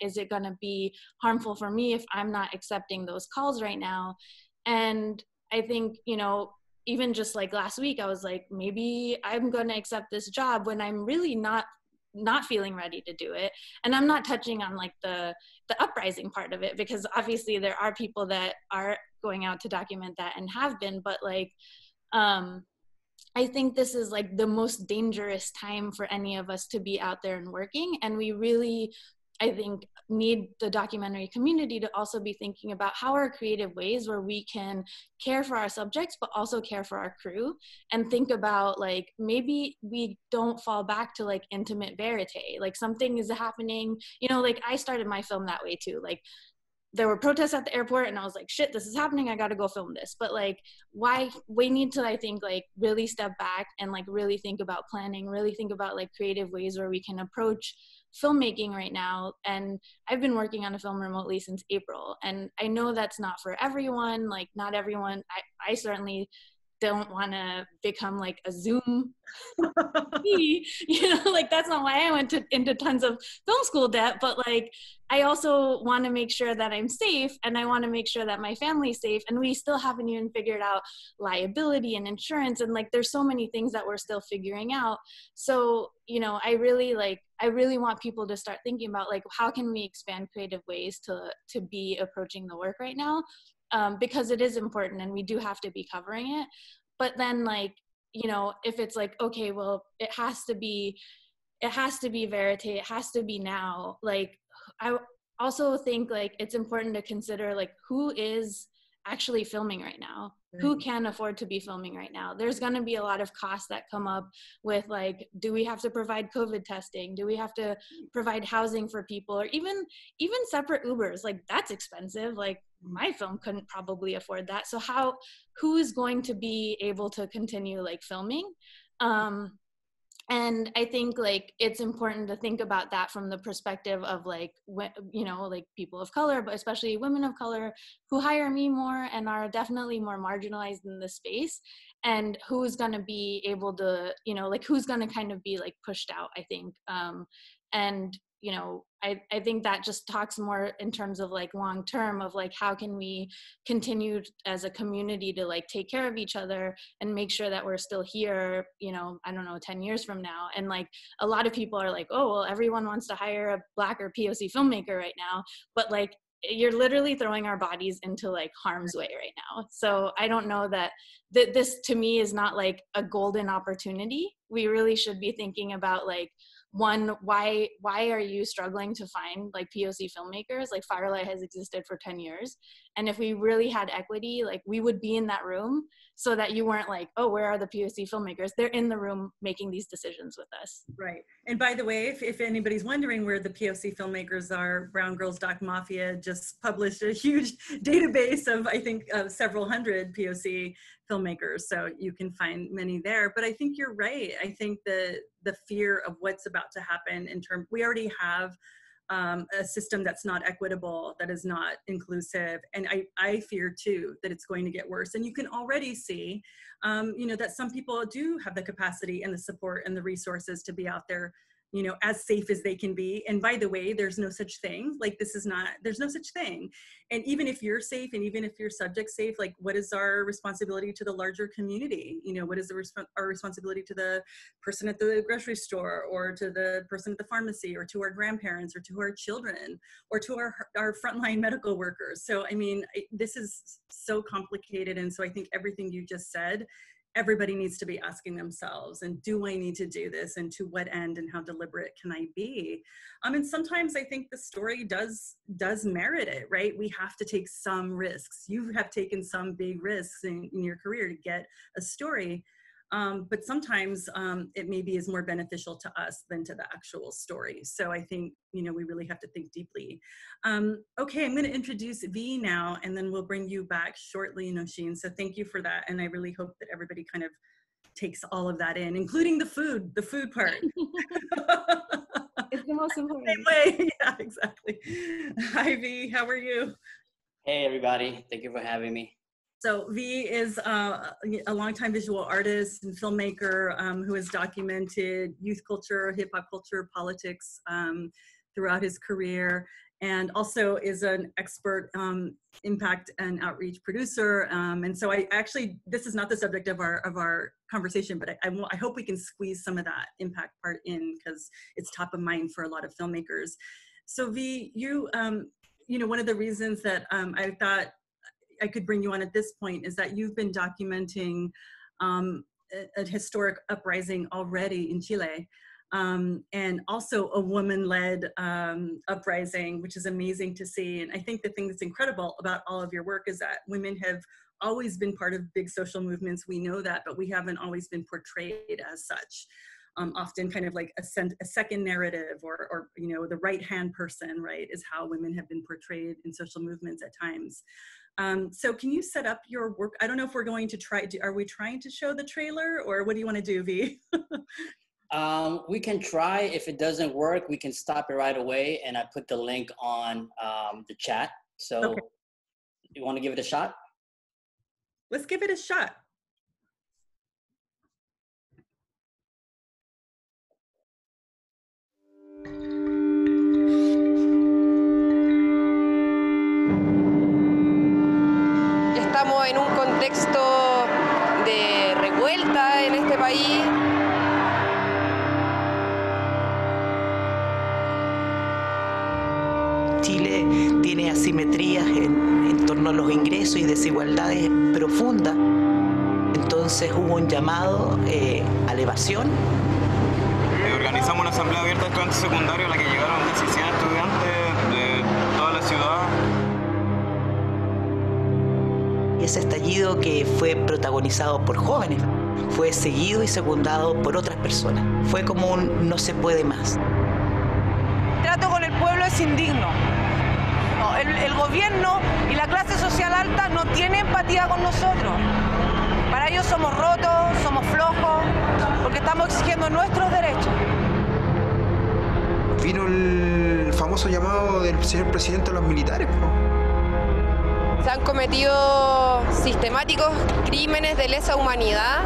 is it gonna be harmful for me if I'm not accepting those calls right now? And I think, you know, even just like last week, I was like, maybe I'm gonna accept this job when I'm really not feeling ready to do it. And I'm not touching on like the uprising part of it, because obviously there are people that are going out to document that and have been, but like, I think this is like the most dangerous time for any of us to be out there and working. And we really, I think, need the documentary community to also be thinking about how are creative ways where we can care for our subjects, but also care for our crew, and think about like, maybe we don't fall back to like intimate verite, like something is happening, you know, like I started my film that way too. Like there were protests at the airport and I was like, shit, this is happening. I got to go film this. But like, why we need to, I think, like really step back and like really think about planning, really think about like creative ways where we can approach filmmaking right now. And I've been working on a film remotely since April. And I know that's not for everyone. Like not everyone, I certainly don't want to become like a Zoom, you know, like that's not why I went into tons of film school debt. But like, I also want to make sure that I'm safe, and I want to make sure that my family's safe. And we still haven't even figured out liability and insurance. And like, there's so many things that we're still figuring out. So, you know, I really want people to start thinking about like, how can we expand creative ways to be approaching the work right now? Because it is important and we do have to be covering it. But then like, you know, if it's like, okay, well, it has to be verite, it has to be now. Like, I also think like it's important to consider like who is actually filming right now, who can afford to be filming right now. There's going to be a lot of costs that come up with like, do we have to provide COVID testing? Do we have to provide housing for people, or even separate Ubers? Like that's expensive. Like my film couldn't probably afford that. So who is going to be able to continue like filming? And I think like it's important to think about that from the perspective of like, you know, like people of color, but especially women of color who hire me more and are definitely more marginalized in this space, and who's going to be able to, you know, like who's going to kind of be like pushed out, I think. And, you know, I think that just talks more in terms of like long term of like, how can we continue as a community to like take care of each other and make sure that we're still here, you know, I don't know, 10 years from now. And like a lot of people are like, oh, well, everyone wants to hire a Black or POC filmmaker right now. But like, you're literally throwing our bodies into like harm's way right now. So I don't know that this to me is not like a golden opportunity. We really should be thinking about like, one, why are you struggling to find like POC filmmakers? Like Firelight has existed for 10 years. And if we really had equity, like we would be in that room so that you weren't like, oh, where are the POC filmmakers? They're in the room making these decisions with us. Right. And by the way, if anybody's wondering where the POC filmmakers are, Brown Girls Doc Mafia just published a huge database of, I think, several hundred POC filmmakers. So you can find many there. But I think you're right. I think the fear of what's about to happen in terms, we already have a system that's not equitable, that is not inclusive. And I fear too, that it's going to get worse. And you can already see, you know, that some people do have the capacity and the support and the resources to be out there, you know, as safe as they can be. And by the way, there's no such thing. Like this is not, there's no such thing. And even if you're safe and even if your subject's safe, like what is our responsibility to the larger community? You know, what is the our responsibility to the person at the grocery store or to the person at the pharmacy or to our grandparents or to our children or to our frontline medical workers? So, I mean, this is so complicated. And so I think everything you just said, everybody needs to be asking themselves, and do I need to do this, and to what end, and how deliberate can I be? And sometimes I think the story does merit it, right? We have to take some risks. You have taken some big risks in your career to get a story, but sometimes it maybe is more beneficial to us than to the actual story. So I think, you know, we really have to think deeply. Okay, I'm going to introduce Vee now, and then we'll bring you back shortly, Nausheen. So thank you for that. And I really hope that everybody kind of takes all of that in, including the food part. It's the most important. Same way. Yeah, exactly. Hi, Vee. How are you? Hey, everybody. Thank you for having me. So Vee is a longtime visual artist and filmmaker who has documented youth culture, hip hop culture, politics throughout his career, and also is an expert impact and outreach producer. And so I actually, this is not the subject of our conversation, but I hope we can squeeze some of that impact part in because it's top of mind for a lot of filmmakers. So Vee, you know, one of the reasons that I thought I could bring you on at this point is that you've been documenting a historic uprising already in Chile, and also a woman-led uprising, which is amazing to see. And I think the thing that's incredible about all of your work is that women have always been part of big social movements. We know that, but we haven't always been portrayed as such. Often kind of like a second narrative or, you know, the right-hand person, right, is how women have been portrayed in social movements at times. So can you set up your work? I don't know if we're going to are we trying to show the trailer or what do you want to do, Vee? We can try. If it doesn't work, we can stop it right away. And I put the link on the chat. So okay. You want to give it a shot? Let's give it a shot. Estamos en un contexto de revuelta en este país. Chile tiene asimetrías en torno a los ingresos y desigualdades profundas. Entonces hubo un llamado a elevación. Organizamos una asamblea abierta de estudiantes secundarios a la que llegaron 16 estudiantes de toda la ciudad. Ese estallido que fue protagonizado por jóvenes fue seguido y secundado por otras personas. Fue como un no se puede más. El trato con el pueblo es indigno. No, el gobierno y la clase social alta no tiene empatía con nosotros. Para ellos somos rotos, somos flojos, porque estamos exigiendo nuestros derechos. Vino el famoso llamado del señor presidente a los militares, ¿no? Se han cometido sistemáticos crímenes de lesa humanidad.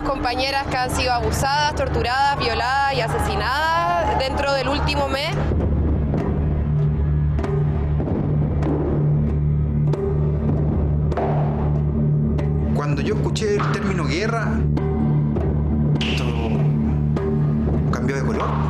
nuestras compañeras que han sido abusadas, torturadas, violadas y asesinadas dentro del último mes. Cuando yo escuché el término guerra, todo cambió de color.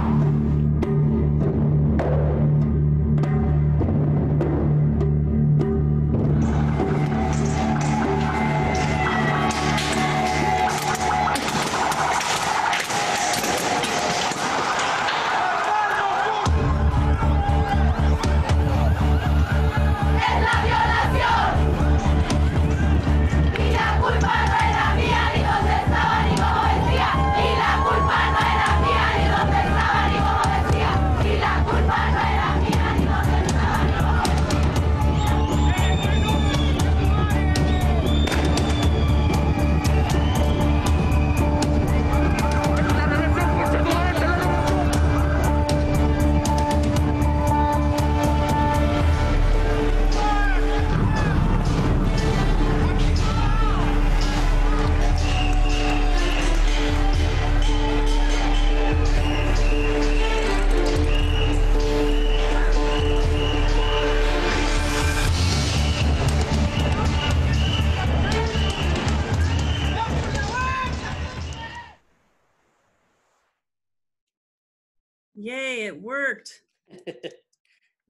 Yay, it worked.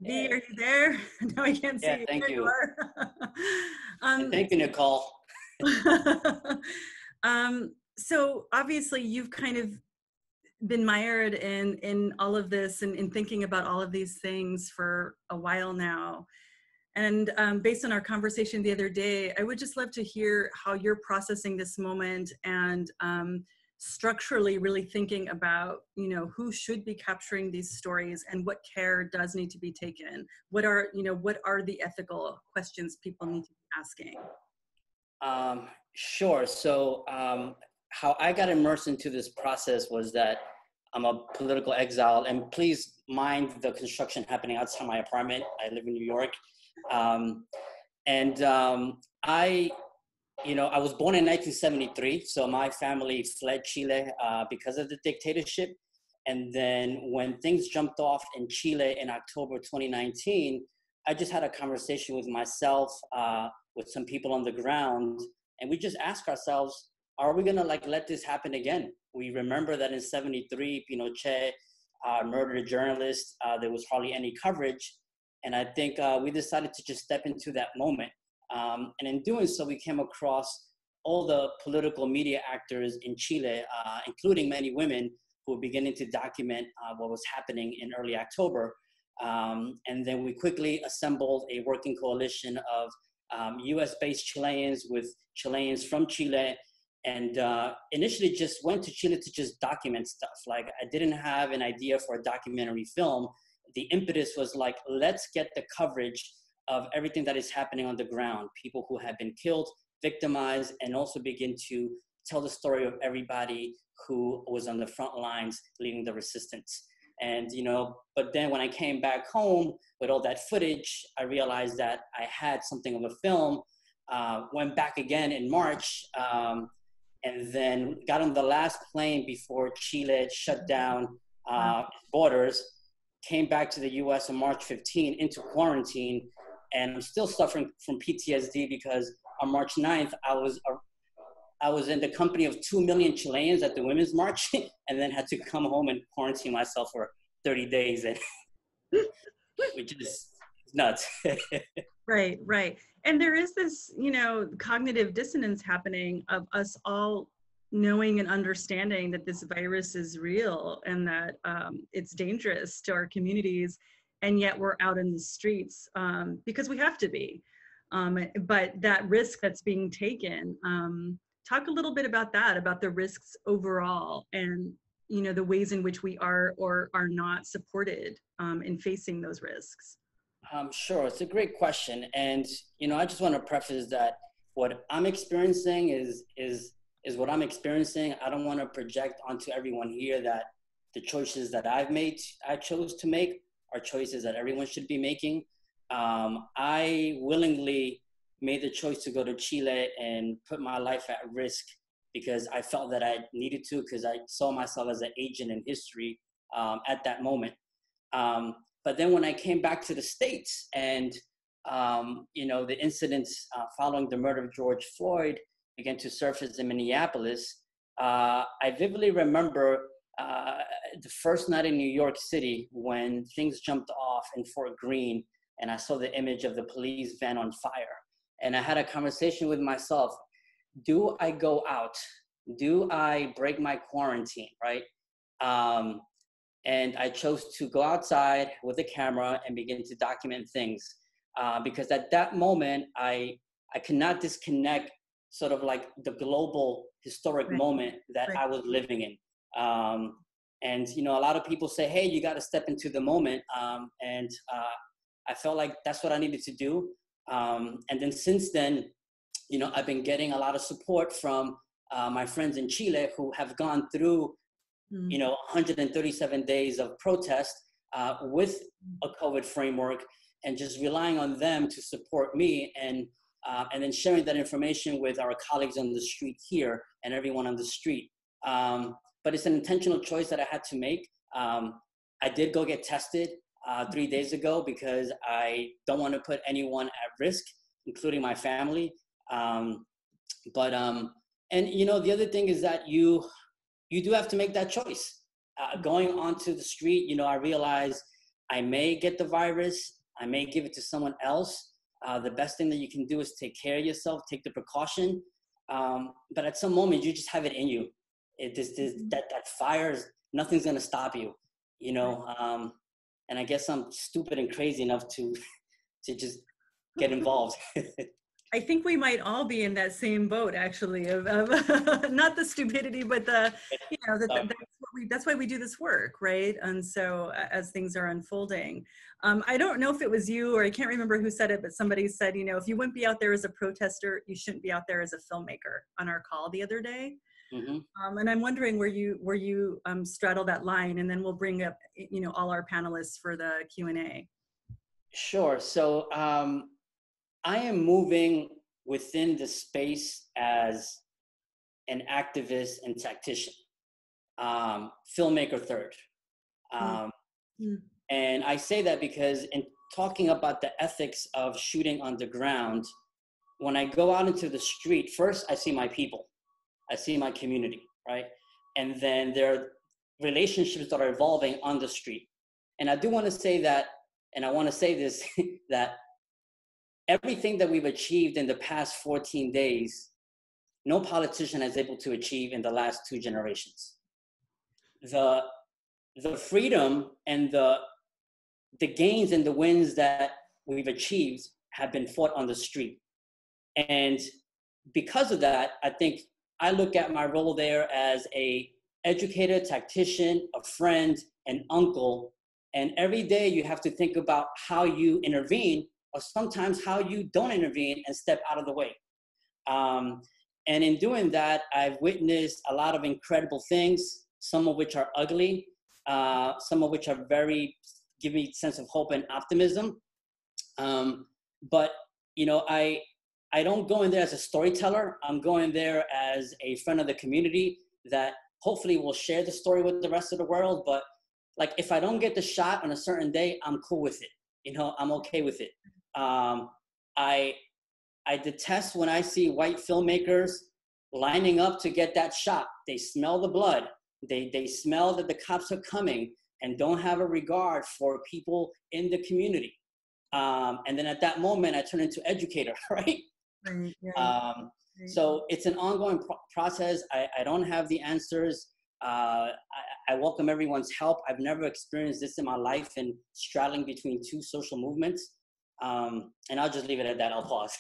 Vee, are you there? No, I can't see you. Thank there you. Thank you, Nicole. So obviously you've kind of been mired in all of this and in thinking about all of these things for a while now. And based on our conversation the other day, I would just love to hear how you're processing this moment and structurally really thinking about, you know, who should be capturing these stories and what care does need to be taken. What are, you know, what are the ethical questions people need to be asking? Sure. So how I got immersed into this process was that I'm a political exile, and please mind the construction happening outside my apartment. I live in New York. You know, I was born in 1973, so my family fled Chile because of the dictatorship. And then when things jumped off in Chile in October 2019, I just had a conversation with myself, with some people on the ground, and we just asked ourselves, are we gonna like let this happen again? We remember that in 73, Pinochet murdered a journalist. There was hardly any coverage. And I think we decided to just step into that moment. And in doing so, we came across all the political media actors in Chile, including many women who were beginning to document what was happening in early October. And then we quickly assembled a working coalition of US-based Chileans with Chileans from Chile, and initially just went to Chile to just document stuff. Like, I didn't have an idea for a documentary film. The impetus was like, let's get the coverage of everything that is happening on the ground, people who have been killed, victimized, and also begin to tell the story of everybody who was on the front lines leading the resistance. And, you know, but then when I came back home with all that footage, I realized that I had something of a film, went back again in March, and then got on the last plane before Chile shut down borders, came back to the US on March 15 into quarantine, and I'm still suffering from PTSD because on March 9th, I was in the company of 2 million Chileans at the Women's March, and then had to come home and quarantine myself for 30 days, and which is nuts. Right, right. And there is this, you know, cognitive dissonance happening of us all knowing and understanding that this virus is real and that it's dangerous to our communities, and yet we're out in the streets because we have to be. But that risk that's being taken, talk a little bit about that, about the risks overall and, you know, the ways in which we are or are not supported in facing those risks. Sure, it's a great question. And, you know, I just want to preface that what I'm experiencing is what I'm experiencing. I don't want to project onto everyone here that the choices that I've made, I chose to make, are choices that everyone should be making. I willingly made the choice to go to Chile and put my life at risk because I felt that I needed to, because I saw myself as an agent in history at that moment. But then when I came back to the States and, you know, the incidents following the murder of George Floyd began to surface in Minneapolis, I vividly remember the first night in New York City when things jumped off in Fort Greene and I saw the image of the police van on fire. And I had a conversation with myself. Do I go out? Do I break my quarantine, right? And I chose to go outside with a camera and begin to document things. Because at that moment, I could not disconnect sort of like the global historic moment that I was living in. And, you know, a lot of people say, hey, you got to step into the moment. I felt like that's what I needed to do. And then since then, you know, I've been getting a lot of support from my friends in Chile who have gone through, you know, 137 days of protest with a COVID framework, and just relying on them to support me, and then sharing that information with our colleagues on the street here and everyone on the street. But it's an intentional choice that I had to make. I did go get tested 3 days ago because I don't want to put anyone at risk, including my family. And you know, the other thing is that you do have to make that choice. Going onto the street, you know, I realize I may get the virus, I may give it to someone else. The best thing that you can do is take care of yourself, take the precaution. But at some moment, you just have it in you. That fire, nothing's gonna stop you, you know? And I guess I'm stupid and crazy enough to just get involved. I think we might all be in that same boat, actually, of not the stupidity, but the, you know, that's why we do this work, right? And so as things are unfolding, I don't know if it was you, or I can't remember who said it, but somebody said, you know, if you wouldn't be out there as a protester, you shouldn't be out there as a filmmaker on our call the other day. And I'm wondering where you straddle that line, and then we'll bring up, you know, all our panelists for the Q&A. Sure. So I am moving within the space as an activist and tactician, filmmaker third. And I say that because in talking about the ethics of shooting on the ground, when I go out into the street, first I see my people. I see my community, right? And then there are relationships that are evolving on the street. And I do want to say that, and I want to say this, that everything that we've achieved in the past 14 days, no politician has able to achieve in the last two generations. The freedom and the gains and the wins that we've achieved have been fought on the street. And because of that, I think I look at my role there as a educator, tactician, a friend, an uncle, and every day you have to think about how you intervene, or sometimes how you don't intervene and step out of the way. And in doing that, I've witnessed a lot of incredible things, some of which are ugly, some of which are give me a sense of hope and optimism. But, you know, I don't go in there as a storyteller. I'm going there as a friend of the community that hopefully will share the story with the rest of the world. But like, if I don't get the shot on a certain day, I'm cool with it. You know, I'm okay with it. I detest when I see white filmmakers lining up to get that shot. They smell the blood. They smell that the cops are coming and don't have a regard for people in the community. And then at that moment, I turn into educator, right? So it's an ongoing process. I don't have the answers. I welcome everyone's help. I've never experienced this in my life, and straddling between two social movements. And I'll just leave it at that. I'll pause.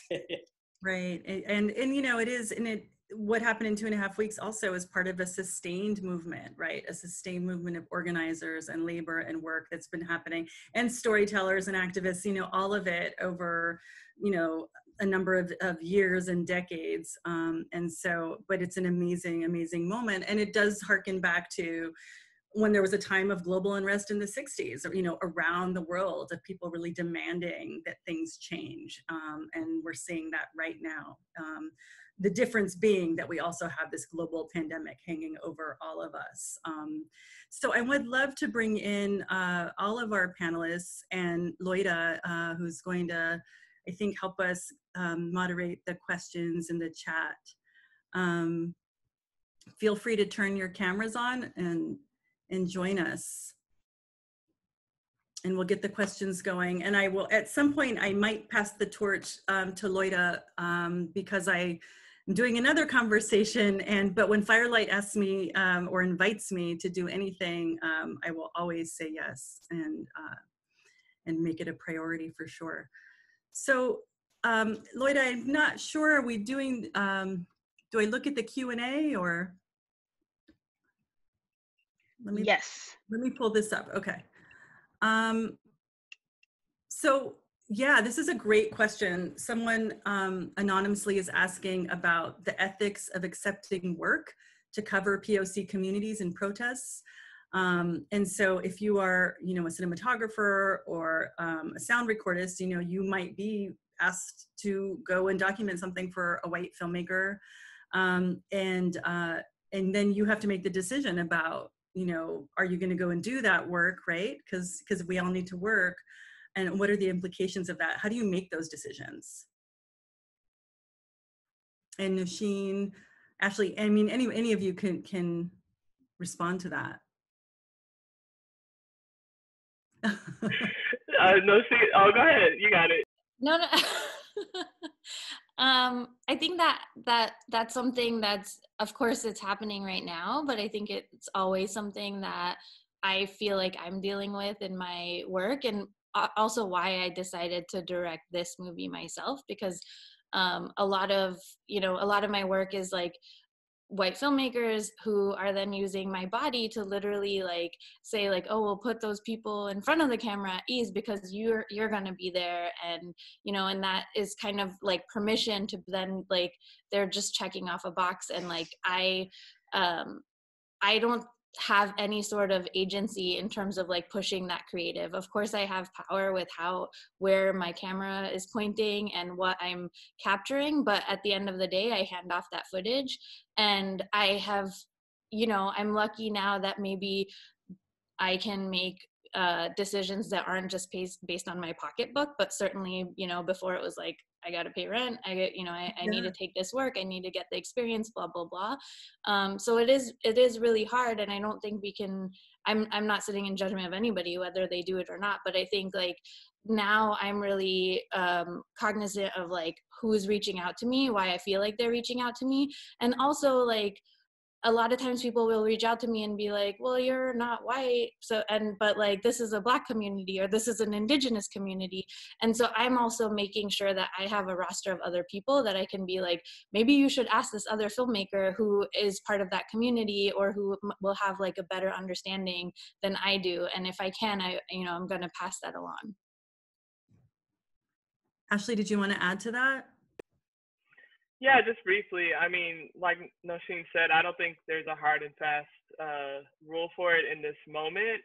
Right. And you know, it is, and what happened in 2.5 weeks also is part of a sustained movement, right? A sustained movement of organizers and labor and work that's been happening, and storytellers and activists, you know, all of it over, you know, a number of years and decades. And so, but it's an amazing, amazing moment. And it does harken back to when there was a time of global unrest in the 60s, you know, around the world, of people really demanding that things change. And we're seeing that right now. The difference being that we also have this global pandemic hanging over all of us. So I would love to bring in all of our panelists and Loira, who's going to, I think, help us moderate the questions in the chat. Feel free to turn your cameras on and join us. And we'll get the questions going. And I will, at some point, I might pass the torch to Loira because I'm doing another conversation, but when Firelight asks me or invites me to do anything, I will always say yes and make it a priority for sure. So Loira, I'm not sure, are we doing, do I look at the Q&A or? Yes. Let me pull this up, okay. So yeah, this is a great question. Someone anonymously is asking about the ethics of accepting work to cover POC communities in protests. And so if you are, you know, a cinematographer or a sound recordist, you know, you might be asked to go and document something for a white filmmaker. And then you have to make the decision about, you know, are you going to go and do that work, right? Because we all need to work. And what are the implications of that? How do you make those decisions? And Nausheen, Ashley, I mean, any of you can respond to that. No, see, oh, go ahead. You got it. No, no. I think that's something that's, of course, it's happening right now, but I think it's always something that I feel like I'm dealing with in my work, and also why I decided to direct this movie myself, because a lot of my work is like white filmmakers who are then using my body to literally like say like, oh, we'll put those people in front of the camera at ease because you're gonna be there, and you know, and that is kind of like permission to then like they're just checking off a box, and like I don't have any sort of agency in terms of like pushing that creative. Of course I have power with where my camera is pointing and what I'm capturing, but at the end of the day I hand off that footage, and I have, you know, I'm lucky now that maybe I can make decisions that aren't just based on my pocketbook, but certainly, you know, before it was like, I got to pay rent, I need to take this work, I need to get the experience, blah, blah, blah. So it is really hard, and I don't think we can, I'm not sitting in judgment of anybody, whether they do it or not, but I think like now I'm really cognizant of like who's reaching out to me, why I feel like they're reaching out to me, and also like, a lot of times people will reach out to me and be like, well, you're not white. So, but like, this is a Black community, or this is an Indigenous community. And so I'm also making sure that I have a roster of other people that I can be like, maybe you should ask this other filmmaker who is part of that community, or who will have like a better understanding than I do. And if I can, I'm going to pass that along. Ashley, did you want to add to that? Yeah, just briefly. I mean, like Nausheen said, I don't think there's a hard and fast rule for it in this moment.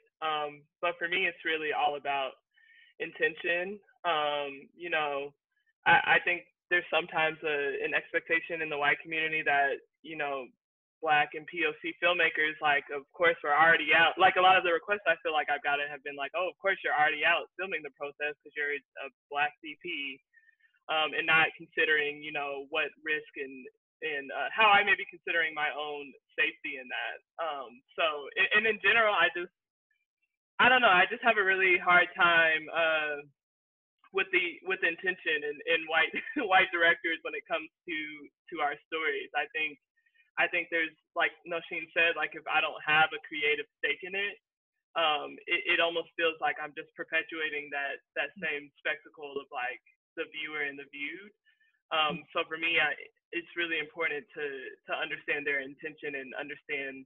But for me, it's really all about intention. You know, I think there's sometimes an expectation in the white community that, you know, Black and POC filmmakers, like, of course, we're already out. Like, a lot of the requests I feel like I've gotten have been like, oh, of course, you're already out filming the protest because you're a Black CP. And not considering, you know, what risk and how I may be considering my own safety in that. So, and in general, I don't know. I just have a really hard time with intention and white white directors when it comes to our stories. I think there's, like Nausheen said, like if I don't have a creative stake in it, it almost feels like I'm just perpetuating that same spectacle of like the viewer and the viewed. So for me, it's really important to understand their intention and understand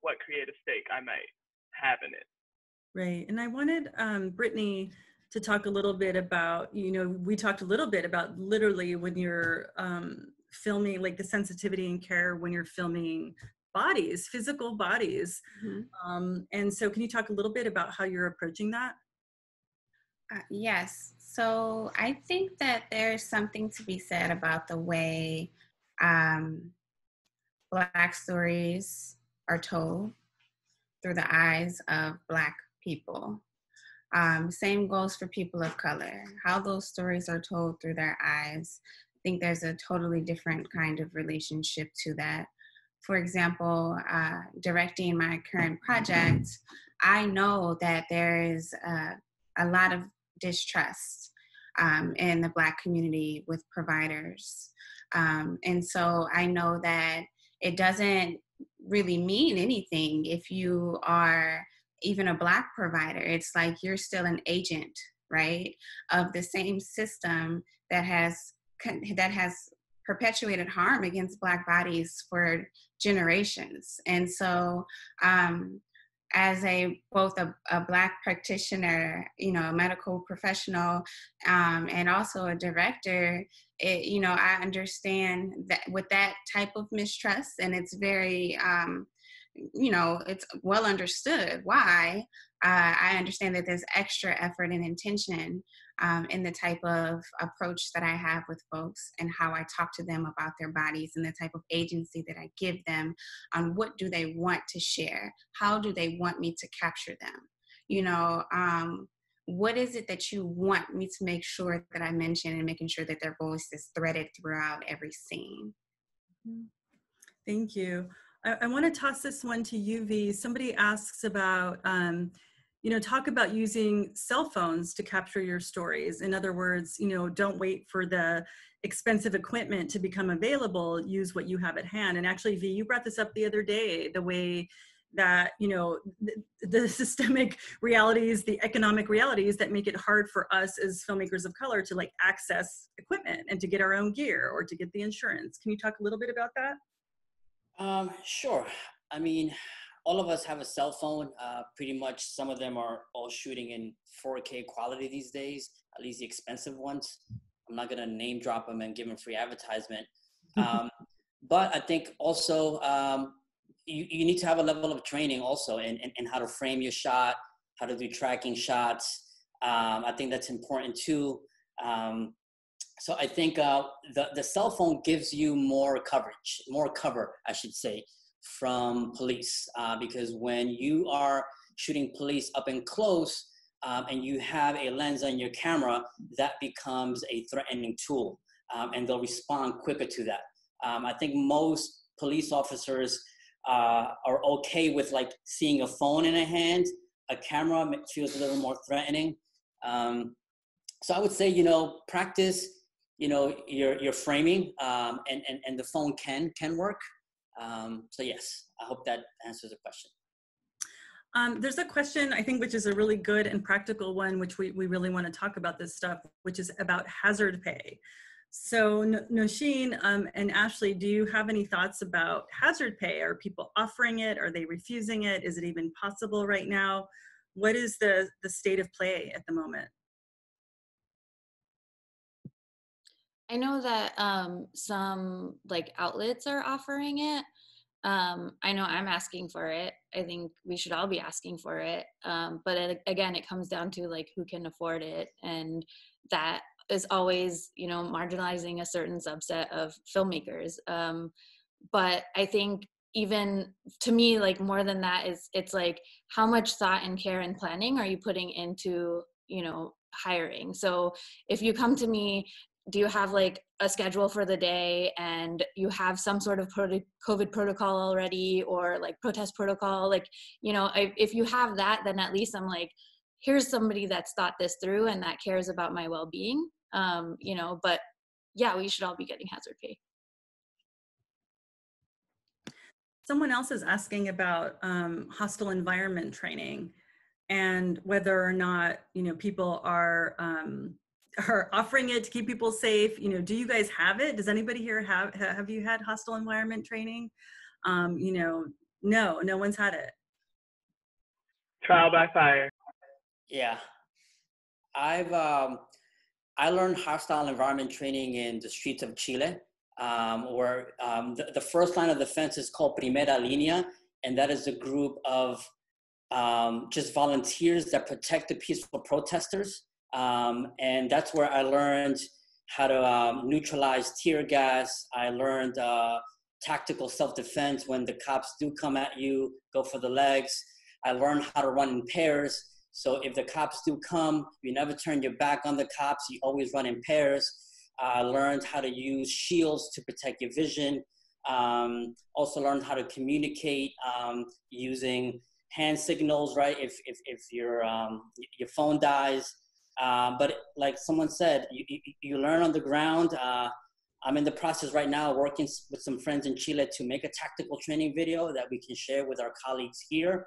what creative stake I might have in it. Right, and I wanted Brittany to talk a little bit about, you know, we talked a little bit about literally when you're filming, like the sensitivity and care when you're filming bodies, physical bodies. Mm-hmm. And so can you talk a little bit about how you're approaching that? Yes. So I think that there's something to be said about the way Black stories are told through the eyes of Black people. Same goes for people of color. How those stories are told through their eyes, I think there's a totally different kind of relationship to that. For example, directing my current project, I know that there is a lot of distrust in the Black community with providers. And so I know that it doesn't really mean anything if you are even a Black provider. It's like you're still an agent, right, of the same system that has perpetuated harm against Black bodies for generations. And so as both a Black practitioner, you know, a medical professional, and also a director, I understand that with that type of mistrust, and it's very, it's well understood why. I understand that there's extra effort and intention in the type of approach that I have with folks and how I talk to them about their bodies and the type of agency that I give them on what do they want to share? How do they want me to capture them? What is it that you want me to make sure that I mention, and making sure that their voice is threaded throughout every scene? Thank you. I want to toss this one to you, Vee. Somebody asks about, talk about using cell phones to capture your stories. In other words, don't wait for the expensive equipment to become available. Use what you have at hand. And actually, Vee, you brought this up the other day, the way that, the systemic realities, the economic realities that make it hard for us as filmmakers of color to access equipment and to get our own gear or to get the insurance. Can you talk a little bit about that? Sure. I mean, all of us have a cell phone. Pretty much some of them are all shooting in 4K quality these days, at least the expensive ones. I'm not going to name drop them and give them free advertisement. But I think also you need to have a level of training also in how to frame your shot, how to do tracking shots. I think that's important too. So I think the cell phone gives you more cover, I should say, from police. Because when you are shooting police up and close and you have a lens on your camera, that becomes a threatening tool, and they'll respond quicker to that. I think most police officers are okay with seeing a phone in a hand. A camera feels a little more threatening. So I would say, practice, your framing, and the phone can work. So yes, I hope that answers the question. There's a question, I think, which is a really good and practical one, which we really want to talk about this stuff, which is about hazard pay. So Nausheen and Ashley, do you have any thoughts about hazard pay? Are people offering it? Are they refusing it? Is it even possible right now? What is the state of play at the moment? I know that some outlets are offering it. I know I'm asking for it. I think we should all be asking for it. But again, it comes down to who can afford it. And that is always, marginalizing a certain subset of filmmakers. But I think even to me, more than that is, it's how much thought and care and planning are you putting into, hiring? So if you come to me, do you have a schedule for the day and you have some sort of COVID protocol already, or protest protocol? If you have that, then at least I'm here's somebody that's thought this through and that cares about my well-being. But yeah, we should all be getting hazard pay. Someone else is asking about hostile environment training and whether or not, people are offering it to keep people safe. Do you guys have it? Does anybody here have you had hostile environment training? No one's had it. Trial by fire. Yeah. I learned hostile environment training in the streets of Chile, where the first line of defense is called Primera Línea, and that is a group of just volunteers that protect the peaceful protesters. And that's where I learned how to neutralize tear gas. I learned tactical self-defense when the cops do come at you, go for the legs. I learned how to run in pairs. So if the cops do come, you never turn your back on the cops. You always run in pairs. I learned how to use shields to protect your vision. Also learned how to communicate using hand signals, right? If your phone dies. But like someone said, you learn on the ground. I'm in the process right now working with some friends in Chile to make a tactical training video that we can share with our colleagues here.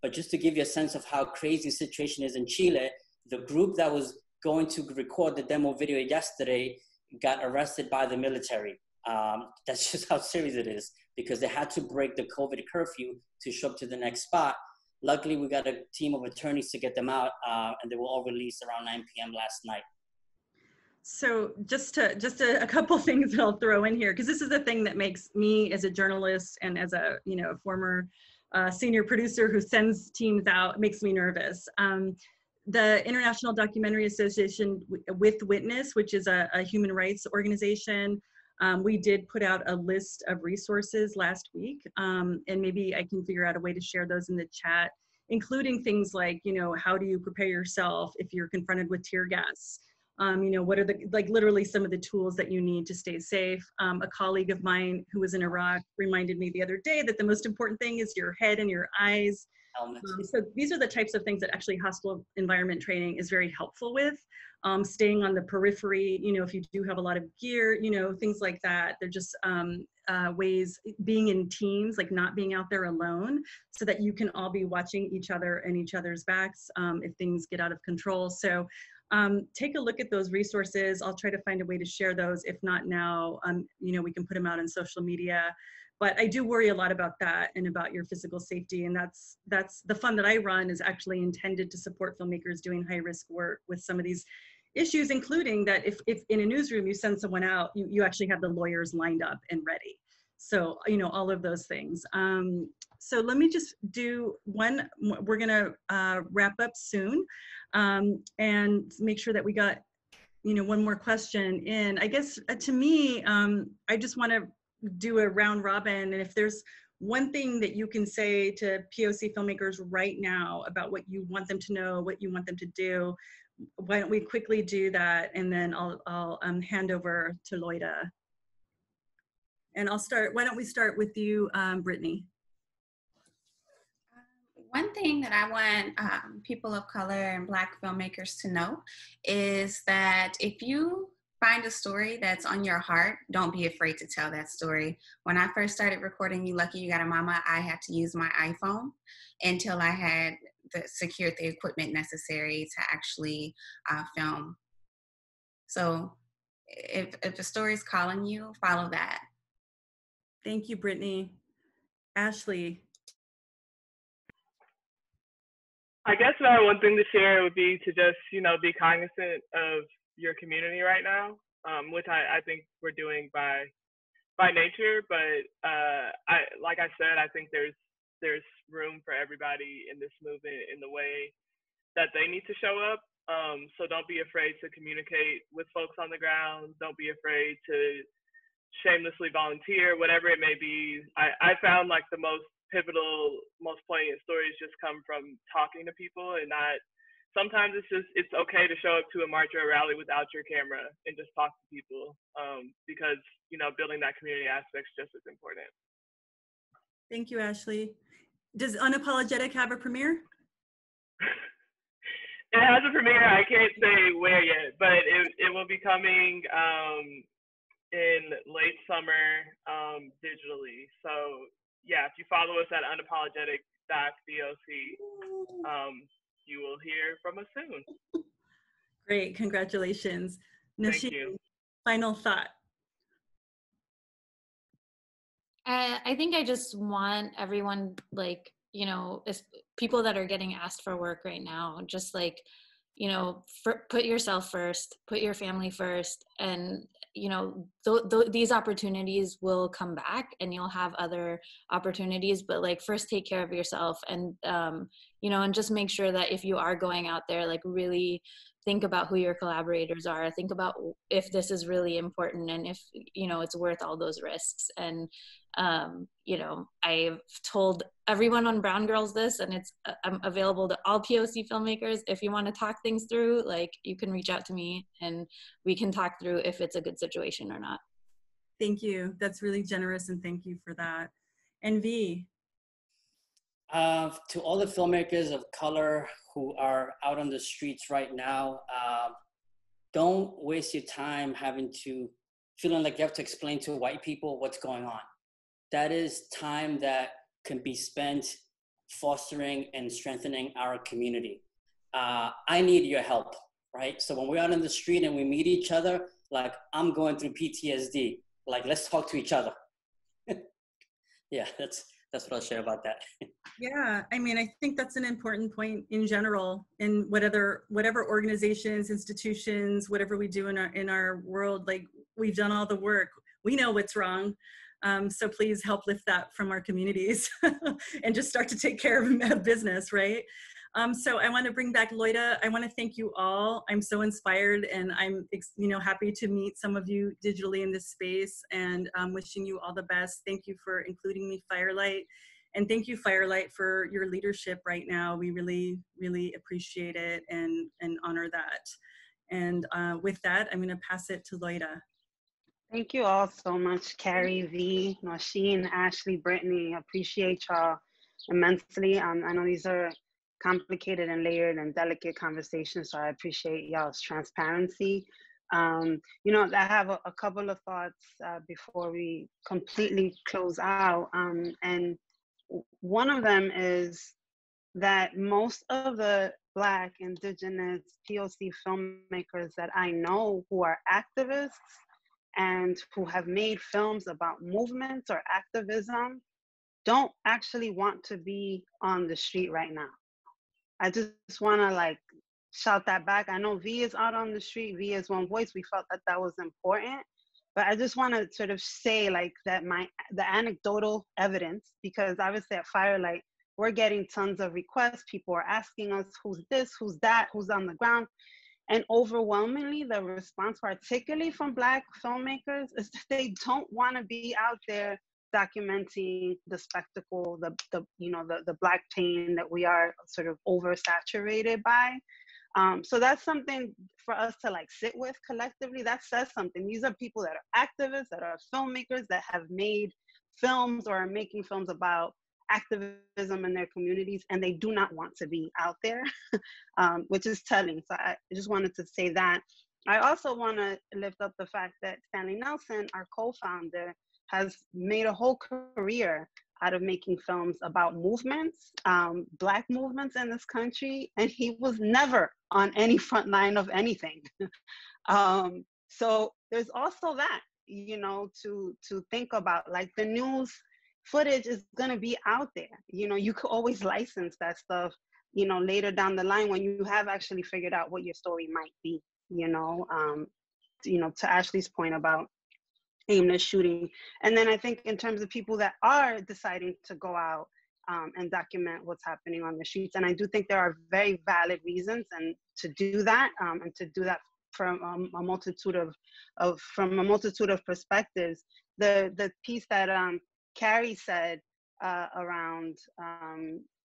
But just to give you a sense of how crazy the situation is in Chile, the group that was going to record the demo video yesterday got arrested by the military. That's just how serious it is, because they had to break the COVID curfew to show up to the next spot. Luckily, we got a team of attorneys to get them out, and they were all released around 9 p.m. last night. So just a couple things that I'll throw in here, because this is the thing that makes me as a journalist and as a, you know, a former senior producer who sends teams out, makes me nervous. The International Documentary Association with Witness, which is a human rights organization, we did put out a list of resources last week, and maybe I can figure out a way to share those in the chat, including things like, you know, how do you prepare yourself if you're confronted with tear gas? You know, what are the, like, literally some of the tools that you need to stay safe. A colleague of mine who was in Iraq reminded me the other day that the most important thing is your head and your eyes. So these are the types of things that actually hostile environment training is very helpful with. Staying on the periphery, you know, if you do have a lot of gear, you know, things like that. They're just ways, being in teams, like not being out there alone, so that you can all be watching each other and each other's backs if things get out of control. So take a look at those resources. I'll try to find a way to share those. If not now, you know, we can put them out on social media. But I do worry a lot about that and about your physical safety. And that's the fund that I run is actually intended to support filmmakers doing high risk work with some of these issues, including that if in a newsroom you send someone out, you actually have the lawyers lined up and ready. So, you know, all of those things. So let me just do one, we're gonna wrap up soon and make sure that we got, you know, one more question in. I guess to me, I just wanna do a round robin, and if there's one thing that you can say to POC filmmakers right now about what you want them to know, what you want them to do, why don't we quickly do that, and then I'll hand over to Loira. And I'll start, why don't we start with you, Brittany? One thing that I want people of color and Black filmmakers to know is that if you find a story that's on your heart, don't be afraid to tell that story. When I first started recording You Lucky You Got a Mama, I had to use my iPhone until I had secured the equipment necessary to actually film. So if the story's calling you, follow that. Thank you, Brittany. Ashley. I guess one thing to share would be to just, you know, be cognizant of your community right now, which I think we're doing by nature. But like I said, I think there's room for everybody in this movement in the way that they need to show up. So don't be afraid to communicate with folks on the ground. Don't be afraid to shamelessly volunteer, whatever it may be. I found like the most pivotal, most poignant stories just come from talking to people and not. Sometimes it's okay to show up to a march or a rally without your camera and just talk to people because, you know, building that community aspect is just as important. Thank you, Ashley. Does Unapologetic have a premiere? It has a premiere. I can't say where yet, but it will be coming in late summer digitally. So yeah, if you follow us at unapologetic.voc, you will hear from us soon. Great, congratulations. Thank you. Final thought. I think I just want everyone, like, you know, people that are getting asked for work right now, just like, you know, put yourself first, put your family first, and, you know, these opportunities will come back and you'll have other opportunities, but like first take care of yourself and, you know, and just make sure that if you are going out there, like really think about who your collaborators are, think about if this is really important and if, you know, it's worth all those risks. And, you know, I've told everyone on Brown Girls this, and it's I'm available to all POC filmmakers. If you want to talk things through, like, you can reach out to me and we can talk through if it's a good situation or not. Thank you. That's really generous, and thank you for that. And Vee? To all the filmmakers of color who are out on the streets right now, don't waste your time feeling like you have to explain to white people what's going on. That is time that can be spent fostering and strengthening our community. I need your help, right? So when we're out on the street and we meet each other, like, I'm going through PTSD, like, let's talk to each other. Yeah, that's what I'll share about that. Yeah, I mean, I think that's an important point in general, in whatever organizations, institutions, whatever we do in our world. Like, we've done all the work, we know what's wrong. So please help lift that from our communities and just start to take care of business, right? So I want to bring back Loira. I want to thank you all. I'm so inspired, and I'm, you know, happy to meet some of you digitally in this space, and wishing you all the best. Thank you for including me, Firelight. And thank you, Firelight, for your leadership right now. We really, really appreciate it and honor that. And with that, I'm going to pass it to Loira. Thank you all so much, Carrie, V, Nausheen, Ashley, Brittany. Appreciate y'all immensely. I know these are complicated and layered and delicate conversations, so I appreciate y'all's transparency. You know, I have a couple of thoughts before we completely close out, and one of them is that most of the Black, Indigenous, POC filmmakers that I know who are activists and who have made films about movements or activism don't actually want to be on the street right now. I just want to, like, shout that back. I know V is out on the street. V is One Voice. We felt that that was important. But I just want to sort of say, like, that the anecdotal evidence, because obviously at Firelight, we're getting tons of requests. People are asking us, who's this, who's that, who's on the ground? And overwhelmingly, the response, particularly from Black filmmakers, is that they don't want to be out there documenting the spectacle, the Black pain that we are sort of oversaturated by. So that's something for us to, like, sit with collectively. That says something. These are people that are activists, that are filmmakers, that have made films or are making films about activism in their communities, and they do not want to be out there, which is telling. So I just wanted to say that. I also want to lift up the fact that Stanley Nelson, our co-founder, has made a whole career out of making films about movements, Black movements in this country, and he was never on any front line of anything. So there's also that, you know, to think about, like, the news footage is gonna be out there. You know, you could always license that stuff, you know, later down the line when you have actually figured out what your story might be, you know? You know, to Ashley's point about aimless shooting. And then I think in terms of people that are deciding to go out and document what's happening on the streets, and I do think there are very valid reasons and to do that, and to do that from a multitude of perspectives. The piece that Carrie said around,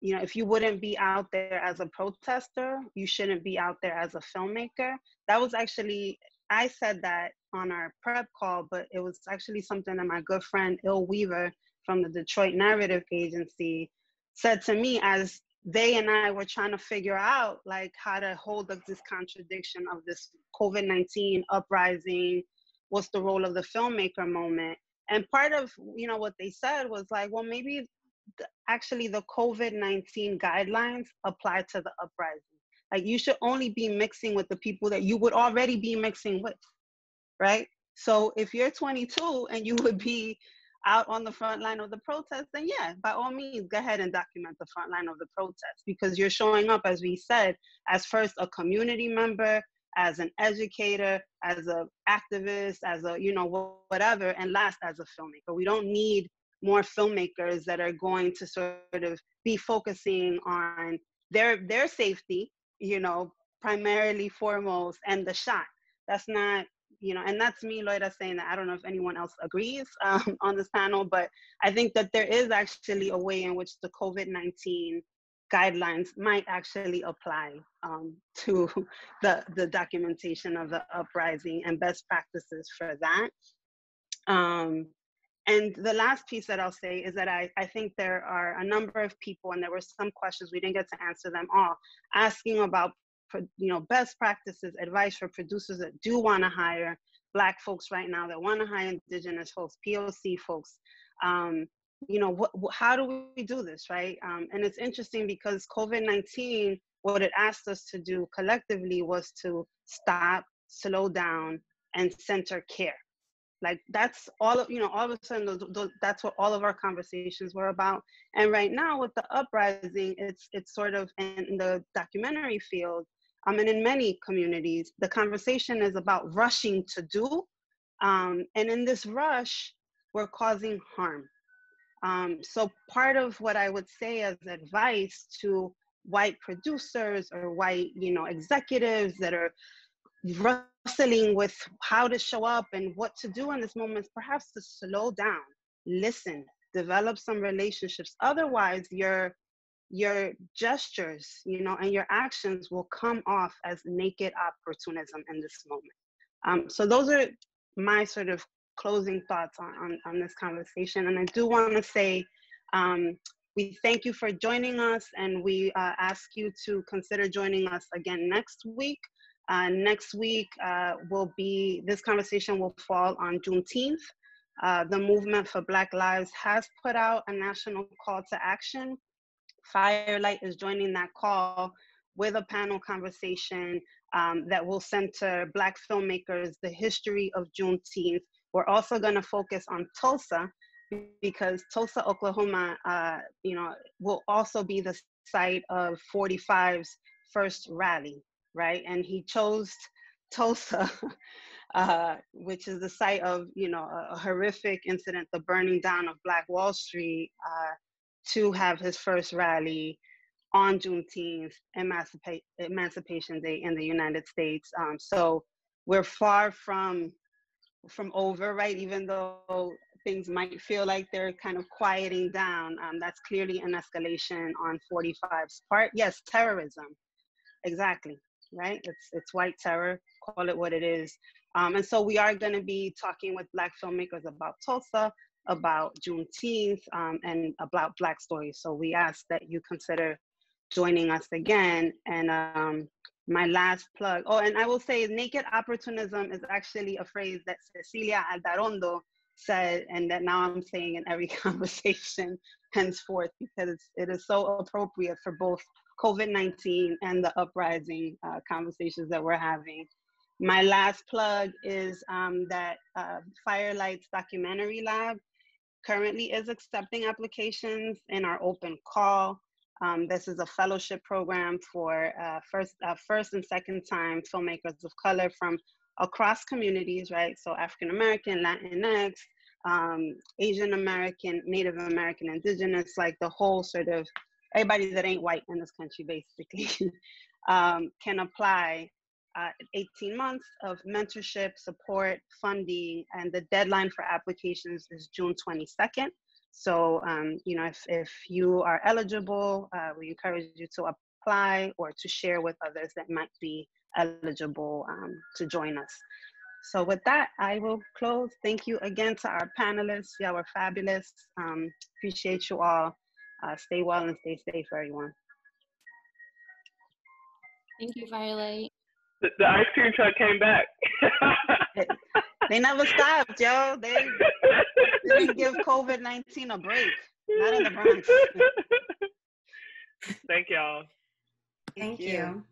you know, if you wouldn't be out there as a protester, you shouldn't be out there as a filmmaker. That was actually, I said that on our prep call, but it was actually something that my good friend Il Weaver from the Detroit Narrative Agency said to me as they and I were trying to figure out, like, how to hold up this contradiction of this COVID-19 uprising, what's the role of the filmmaker moment. And part of, you know, what they said was like, well, maybe actually the COVID-19 guidelines apply to the uprising. Like, you should only be mixing with the people that you would already be mixing with, right? So if you're 22 and you would be out on the front line of the protest, then yeah, by all means, go ahead and document the front line of the protest, because you're showing up, as we said, as first a community member, as an educator, as an activist, as a, you know, whatever, and last, as a filmmaker. We don't need more filmmakers that are going to sort of be focusing on their safety, you know, primarily foremost, and the shot. That's not, you know, and that's me, Loira, saying that. I don't know if anyone else agrees on this panel, but I think that there is actually a way in which the COVID-19 guidelines might actually apply to the documentation of the uprising and best practices for that. And the last piece that I'll say is that I think there are a number of people, and there were some questions, we didn't get to answer them all, asking about, you know, best practices, advice for producers that do want to hire Black folks right now, that want to hire Indigenous folks, POC folks. You know, how do we do this, right? And it's interesting because COVID-19, what it asked us to do collectively was to stop, slow down, and center care. Like, that's all of, you know, all of a sudden, that's what all of our conversations were about. And right now with the uprising, it's sort of in the documentary field, and in many communities, the conversation is about rushing to do. And in this rush, we're causing harm. So part of what I would say as advice to white producers or white, you know, executives that are wrestling with how to show up and what to do in this moment is perhaps to slow down, listen, develop some relationships. Otherwise, your gestures, you know, and your actions will come off as naked opportunism in this moment. So those are my sort of closing thoughts on this conversation. And I do want to say, we thank you for joining us, and we ask you to consider joining us again next week. Next week this conversation will fall on Juneteenth. The Movement for Black Lives has put out a national call to action. Firelight is joining that call with a panel conversation that will center Black filmmakers, the history of Juneteenth. We're also going to focus on Tulsa, because Tulsa, Oklahoma, you know, will also be the site of 45's first rally. Right, and he chose Tulsa, which is the site of, you know, a horrific incident, the burning down of Black Wall Street, to have his first rally on Juneteenth, Emancipation Day in the United States. So we're far from over, right? Even though things might feel like they're kind of quieting down, that's clearly an escalation on 45's part. Yes, terrorism, exactly. Right? It's white terror, call it what it is. And so we are going to be talking with Black filmmakers about Tulsa, about Juneteenth, and about Black stories. So we ask that you consider joining us again. And my last plug, oh, and I will say naked opportunism is actually a phrase that Cecilia Aldarondo said, and that now I'm saying in every conversation henceforth, because it is so appropriate for both COVID-19 and the uprising conversations that we're having. My last plug is that Firelight's Documentary Lab currently is accepting applications in our open call. This is a fellowship program for first and second time filmmakers of color from across communities, right? So African-American, Latinx, Asian-American, Native American, Indigenous, like the whole sort of everybody that ain't white in this country, basically, can apply. 18 months of mentorship, support, funding, and the deadline for applications is June 22nd. So, you know, if you are eligible, we encourage you to apply or to share with others that might be eligible to join us. So with that, I will close. Thank you again to our panelists. Y'all were fabulous. Appreciate you all. Stay well and stay safe, everyone. Thank you, Violet. The ice cream truck came back. They never stopped, yo. They didn't give COVID-19 a break. Not in the Bronx. Thank y'all. Thank you.